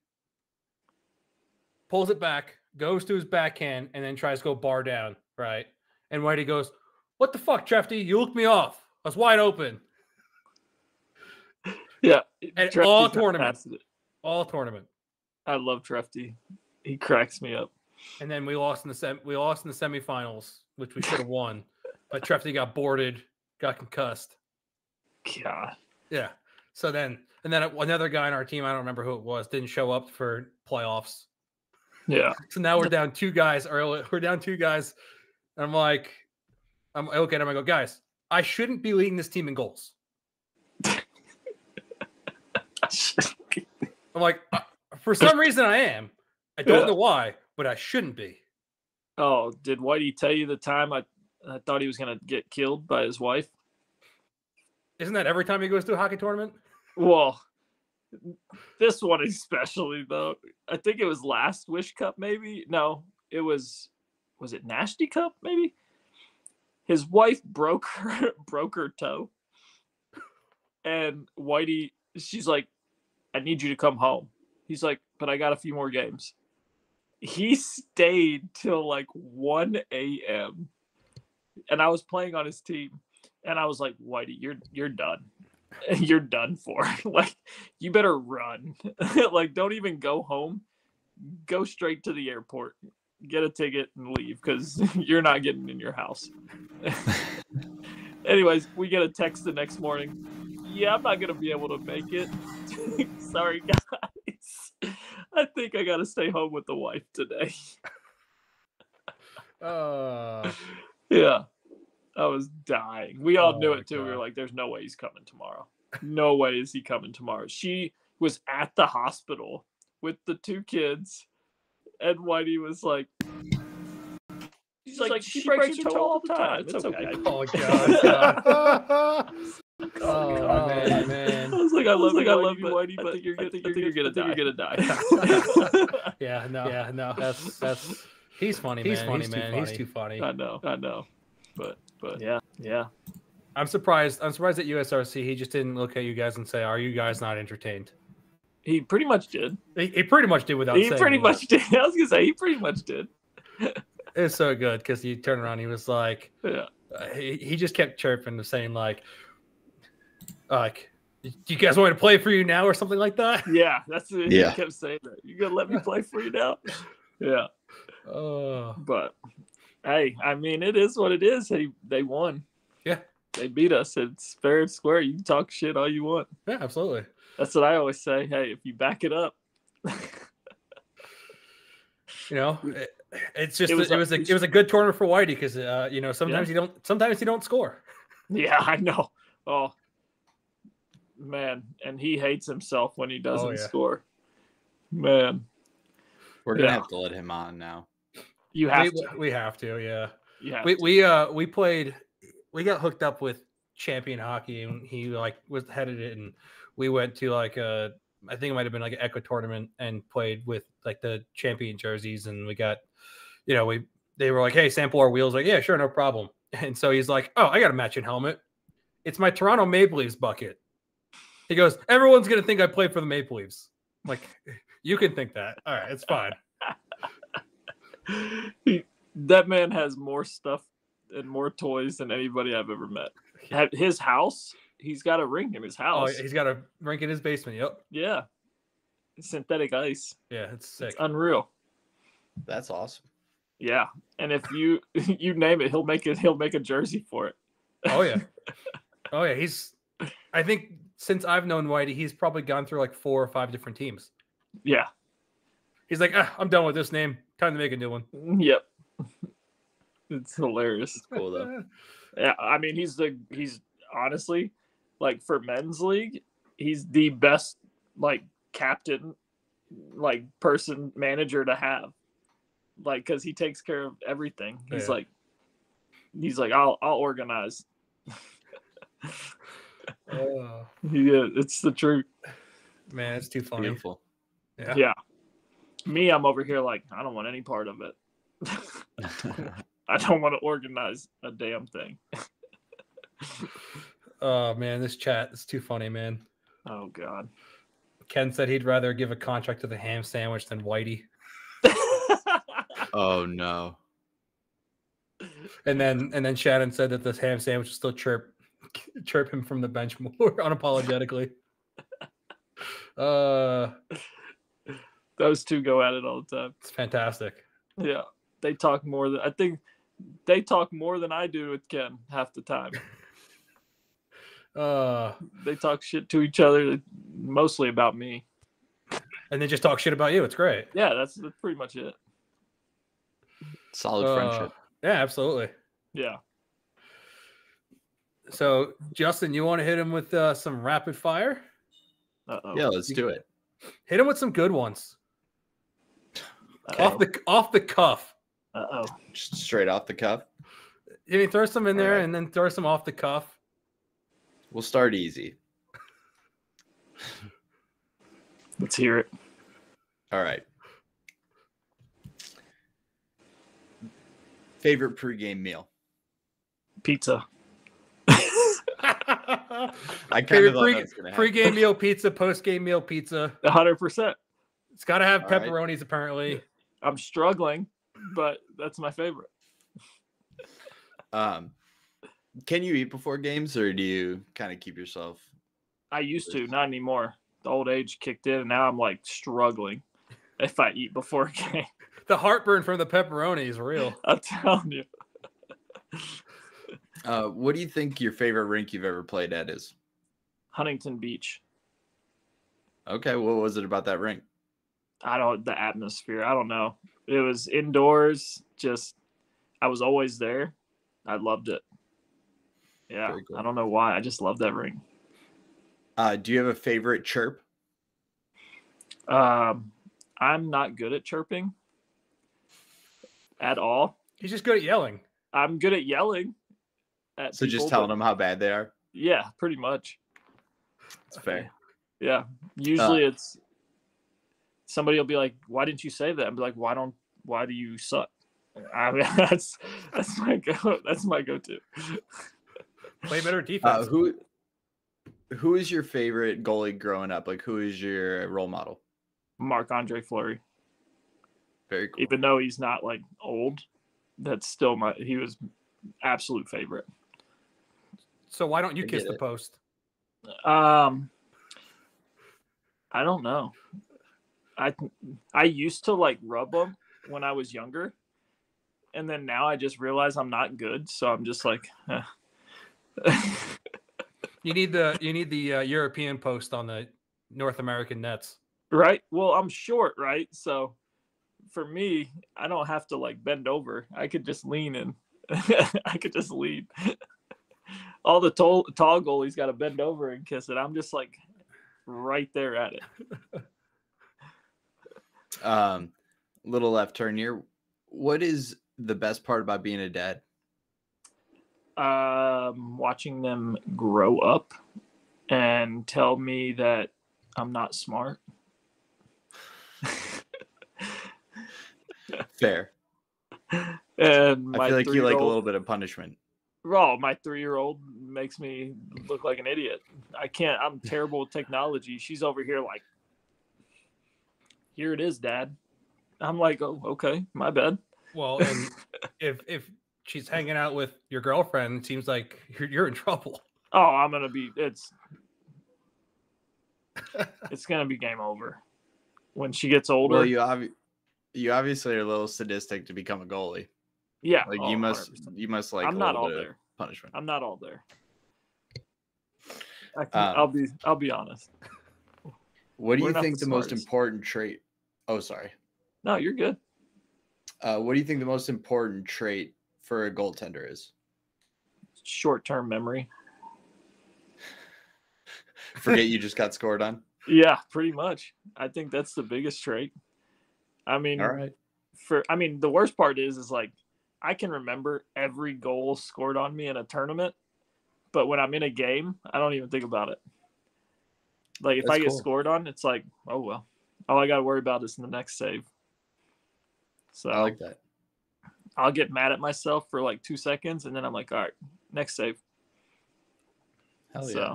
pulls it back, goes to his backhand, and then tries to go bar down, right? And Whitey goes, what the fuck, Trefty? You looked me off. I was wide open. Yeah. And all tournament. All tournament. I love Trefty. He cracks me up. And then we lost in the sem we lost in the semifinals, which we should have won. But Trefty got boarded, got concussed. God. Yeah. So then and then another guy on our team, I don't remember who it was, didn't show up for playoffs. Yeah. So now we're down two guys early. We're down two guys. And I'm like, I'm, I look at him, I go, guys, I shouldn't be leading this team in goals. I'm like, for some reason I am. I don't yeah. know why, but I shouldn't be. Oh, did Whitey tell you the time I, I thought he was going to get killed by his wife? Isn't that every time he goes to a hockey tournament? Well, this one especially, though. I think it was last Wish Cup, maybe. No, it was, was it Nasty Cup, maybe? His wife broke her, broke her toe, and Whitey, she's like, I need you to come home. He's like, but I got a few more games. He stayed till like one A M and I was playing on his team, and I was like, Whitey, you're you're done. You're done for. Like, you better run. Like, don't even go home. Go straight to the airport. Get a ticket and leave, because you're not getting in your house. Anyways, we get a text the next morning. Yeah, I'm not going to be able to make it. Sorry, guys. I think I got to stay home with the wife today. Uh, yeah, I was dying. We all oh knew it too. God. We were like, "There's no way he's coming tomorrow. No way is he coming tomorrow." She was at the hospital with the two kids, and Whitey was like, "He's like, like she, she breaks, breaks her toe, toe all the time. It's, it's okay." okay. Oh God. Oh, God, man, man. I was like, I love, I like, I love you, Whitey, but I think you're gonna, think you're gonna, think you're gonna die. Yeah, no, yeah, no. That's that's. He's funny, man. He's funny, he's man. Too funny. He's too funny. I know, I know. But, but yeah, yeah. I'm surprised. I'm surprised at U S R C. He just didn't look at you guys and say, "Are you guys not entertained?" He pretty much did. He, he pretty much did without. He saying pretty much did. I was gonna say he pretty much did. It's so good because he turned around. He was like, yeah. Uh, he he just kept chirping, saying like. Like, do you guys want me to play for you now or something like that? Yeah, that's it. Yeah. He kept saying that. You gonna let me play for you now? Yeah. Uh, but hey, I mean, it is what it is. They they won. Yeah. They beat us. It's fair and square. You can talk shit all you want. Yeah, absolutely. That's what I always say. Hey, if you back it up, you know. It, it's just it was, it was a it was a good tournament for Whitey because uh, you know sometimes yeah. you don't sometimes you don't score. Yeah, I know. Oh. Man, and he hates himself when he doesn't oh, yeah. score. Man, we're gonna yeah. have to let him on now. You have we, to. We have to. Yeah. Yeah. We to. we uh we played. We got hooked up with Champion Hockey, and he like was headed it, and we went to like a I think it might have been like an Echo tournament and played with like the Champion jerseys, and we got you know we they were like, "Hey, sample our wheels." Like, yeah, sure, no problem. And so he's like, "Oh, I got a matching helmet. It's my Toronto Maple Leafs bucket." He goes, everyone's going to think I play for the Maple Leafs. I'm like, you can think that. All right, it's fine. He, that man has more stuff and more toys than anybody I've ever met. At his house, he's got a rink in his house. Oh, he's got a rink in his basement, yep. Yeah. Synthetic ice. Yeah, it's sick. It's unreal. That's awesome. Yeah, and if you you name it, he'll make it. He'll make a jersey for it. Oh, yeah. Oh, yeah, he's – I think – since I've known Whitey, he's probably gone through like four or five different teams. Yeah. He's like, ah, I'm done with this name. Time to make a new one. Yep. It's hilarious. It's cool though. Yeah, I mean, he's the he's honestly like for men's league, he's the best like captain, like person manager to have, like because he takes care of everything. He's yeah. like, he's like, I'll I'll organize. Oh. Yeah, it's the truth, man. It's too funny. Beautiful. Yeah. Yeah, me, I'm over here like I don't want any part of it. I don't want to organize a damn thing. Oh man, this chat is too funny, man. Oh God, Ken said he'd rather give a contract to the ham sandwich than Whitey. Oh no. And then and then Shannon said that this ham sandwich is still chirp. Chirp him from the bench more unapologetically. Uh, those two go at it all the time. It's fantastic. Yeah, they talk more than I think. They talk more than I do with Ken half the time. Uh, they talk shit to each other, mostly about me, and they just talk shit about you. It's great. Yeah, that's, that's pretty much it. Solid uh, friendship. Yeah, absolutely. Yeah. So, Justin, you want to hit him with uh, some rapid fire? Uh-oh. Yeah, let's do it. Hit him with some good ones. Uh-oh. Off the off the cuff. Uh-oh. Just straight off the cuff? I mean, throw some in there right. and then throw some off the cuff. We'll start easy. Let's hear it. All right. Favorite pregame meal? Pizza. I kind of pre, pre-game meal pizza, post-game meal pizza. one hundred percent. It's got to have all pepperonis, right. Apparently. I'm struggling, but that's my favorite. Um, can you eat before games, or do you kind of keep yourself? I used to, not anymore. The old age kicked in, and now I'm, like, struggling if I eat before a game. The heartburn from the pepperoni is real. I'm telling you. Uh, what do you think your favorite rink you've ever played at is? Huntington Beach. Okay, what was it about that rink? I don't the atmosphere. I don't know. It was indoors. Just I was always there. I loved it. Yeah. Very cool. I don't know why. I just love that ring. Uh, do you have a favorite chirp? Um, I'm not good at chirping at all. He's just good at yelling. I'm good at yelling. At so people, just telling them how bad they are? Yeah, pretty much. That's fair. Yeah. Usually uh, it's somebody will be like, why didn't you say that? And be like, why don't, why do you suck? I mean, that's, that's my go. That's my go-to. Play better defense. Uh, who, who is your favorite goalie growing up? Like, who is your role model? Marc-Andre Fleury. Very cool. Even though he's not like old, that's still my, he was absolute favorite. So why don't you I kiss the post? Um, I don't know. I, I used to like rub them when I was younger. And then now I just realize I'm not good. So I'm just like, eh. You need the, you need the uh, European post on the North American nets. Right. Well, I'm short, right? So for me, I don't have to like bend over. I could just lean in. I could just lean. All the tall, tall goalies got to bend over and kiss it. I'm just like right there at it. Um, little left turn here. What is the best part about being a dad? Um, watching them grow up and tell me that I'm not smart. Fair. And my I feel like you like a little bit of punishment. Well, my three-year-old makes me look like an idiot. I can't. I'm terrible with technology. She's over here like, here it is, Dad. I'm like, oh, okay, my bad. Well, and if if she's hanging out with your girlfriend, it seems like you're, you're in trouble. Oh, I'm gonna be. It's it's gonna be game over when she gets older. Well, you obvi you obviously are a little sadistic to become a goalie. Yeah, like oh, you must one hundred percent. You must like. I'm a not all there. Punishment. I'm not all there. I can, um, I'll be. I'll be honest. What do We're you think the, the most important trait? Oh, sorry. No, you're good. Uh, what do you think the most important trait for a goaltender is? Short-term memory. Forget you just got scored on? Yeah, pretty much. I think that's the biggest trait. I mean, all right. For I mean, the worst part is, is like I can remember every goal scored on me in a tournament, but when I'm in a game, I don't even think about it. Like if that's I get cool. scored on, it's like, oh well, all I got to worry about is the next save. So I like that. I'll get mad at myself for like two seconds, and then I'm like, all right, next save. Hell yeah.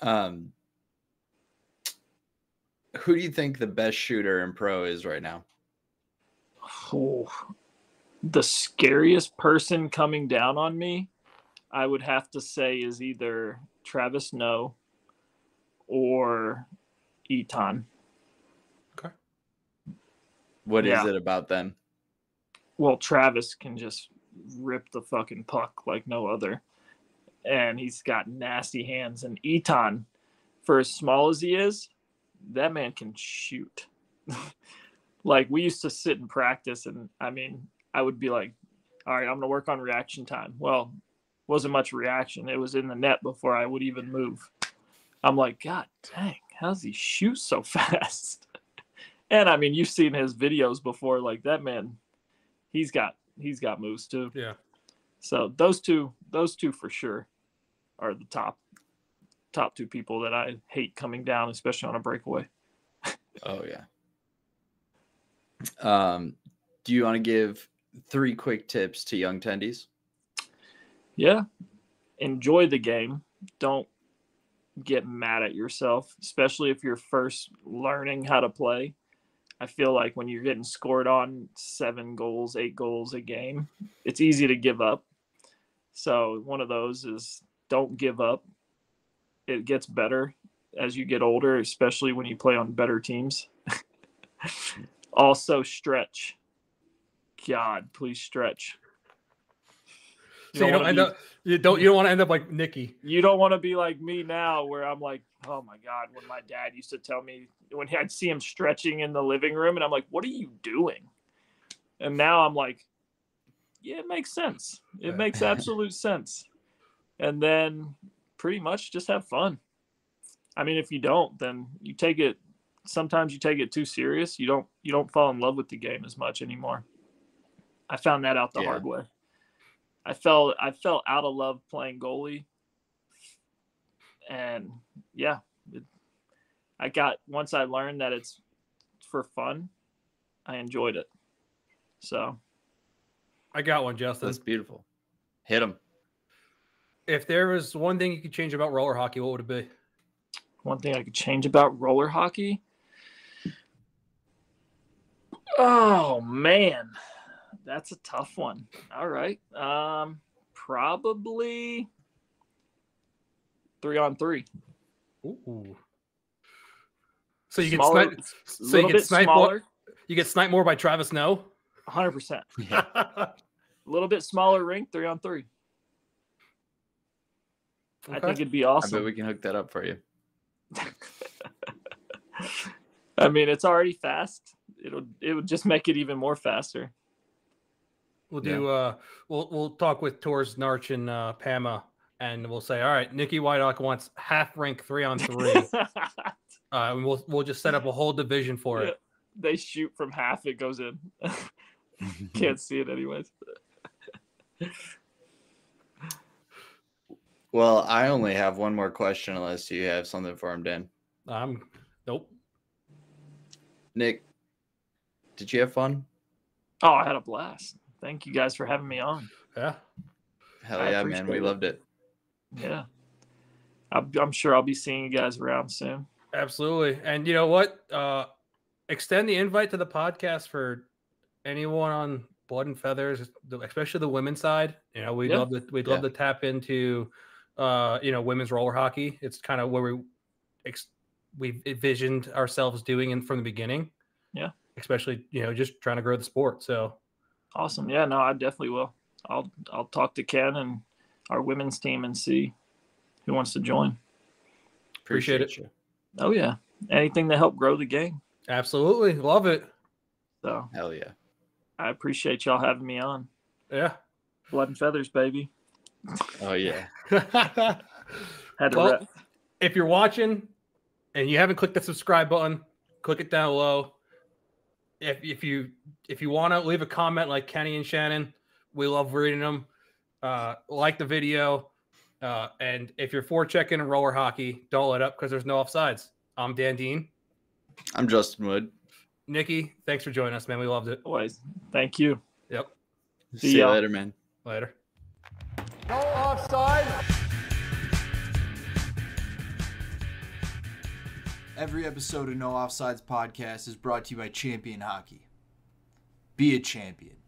So, um, who do you think the best shooter in pro is right now? Oh, the scariest person coming down on me, I would have to say, is either Travis No or Ethan. What yeah. is it about them? Well, Travis can just rip the fucking puck like no other. And he's got nasty hands. And Ethan, for as small as he is, that man can shoot. Like, we used to sit and practice. And, I mean, I would be like, all right, I'm going to work on reaction time. Well, wasn't much reaction. It was in the net before I would even move. I'm like, God dang, how does he shoot so fast? And I mean, you've seen his videos before. Like that man, he's got he's got moves too. Yeah. So those two, those two for sure, are the top top two people that I hate coming down, especially on a breakaway. Oh yeah. Um, do you want to give three quick tips to young tendies? Yeah. Enjoy the game. Don't get mad at yourself, especially if you're first learning how to play. I feel like when you're getting scored on seven goals, eight goals a game, it's easy to give up. So one of those is don't give up. It gets better as you get older, especially when you play on better teams. Also stretch. God, please stretch. You so don't you don't end be, up you don't you don't want to end up like Nikki. You don't want to be like me now where I'm like, oh my God, when my dad used to tell me when I'd see him stretching in the living room and I'm like, what are you doing? And now I'm like, yeah, it makes sense. It yeah. makes absolute sense. And then pretty much just have fun. I mean, if you don't, then you take it. Sometimes you take it too serious. You don't, you don't fall in love with the game as much anymore. I found that out the yeah. hard way. I fell, I fell out of love playing goalie. And yeah, it, I got, once I learned that it's for fun, I enjoyed it. So I got one, Justin. That's beautiful. Hit him. If there was one thing you could change about roller hockey, what would it be? One thing I could change about roller hockey? Oh, man. That's a tough one. All right. Um, probably three on three. Ooh. So you smaller, get snipe, so you get snipe more, you get snipe more by Travis Snow? one hundred percent. Yeah. A little bit smaller rink, three on three. Okay. I think it'd be awesome. I bet we can hook that up for you. I mean, it's already fast. It'll it would just make it even more faster. We'll do. Yeah. Uh, we'll we'll talk with Tours, Narch, and uh, PAMA, and we'll say, all right, Nicky Wydock wants half rank three on three. uh, and we'll we'll just set up a whole division for yeah. it. They shoot from half, it goes in. Can't see it anyways. Well, I only have one more question unless you have something for him, Dan. Um, nope. Nick, did you have fun? Oh, I had a blast. Thank you guys for having me on. Yeah. Hell I yeah, man. We it. loved it. Yeah. I'm, I'm sure I'll be seeing you guys around soon. Absolutely. And you know what? Uh, extend the invite to the podcast for anyone on Blood and Feathers, especially the women's side. You know, we'd, yeah. love, to, we'd yeah. love to tap into... Uh, you know, women's roller hockey. It's kind of where we ex we envisioned ourselves doing in from the beginning. Yeah, especially you know just trying to grow the sport. So awesome. Yeah, no, I definitely will. I'll I'll talk to Ken and our women's team and see who wants to join. Appreciate, Appreciate it. You. Oh yeah, anything to help grow the game. Absolutely, love it. So hell yeah, I appreciate y'all having me on. Yeah, Blood and Feathers, baby. Oh yeah. Had to well, rip. If you're watching and you haven't clicked the subscribe button, click it down below. If if you if you want to leave a comment like Kenny and Shannon, we love reading them. Uh, like the video, uh, and if you're forechecking in roller hockey, don't let up because there's no offsides. I'm Dan Dean. I'm Justin Wood. Nicky, thanks for joining us, man. We loved it. Always. Thank you. Yep. See, See you later, man. Later. No offside. Every episode of No Offsides podcast is brought to you by Champion Hockey. Be a champion.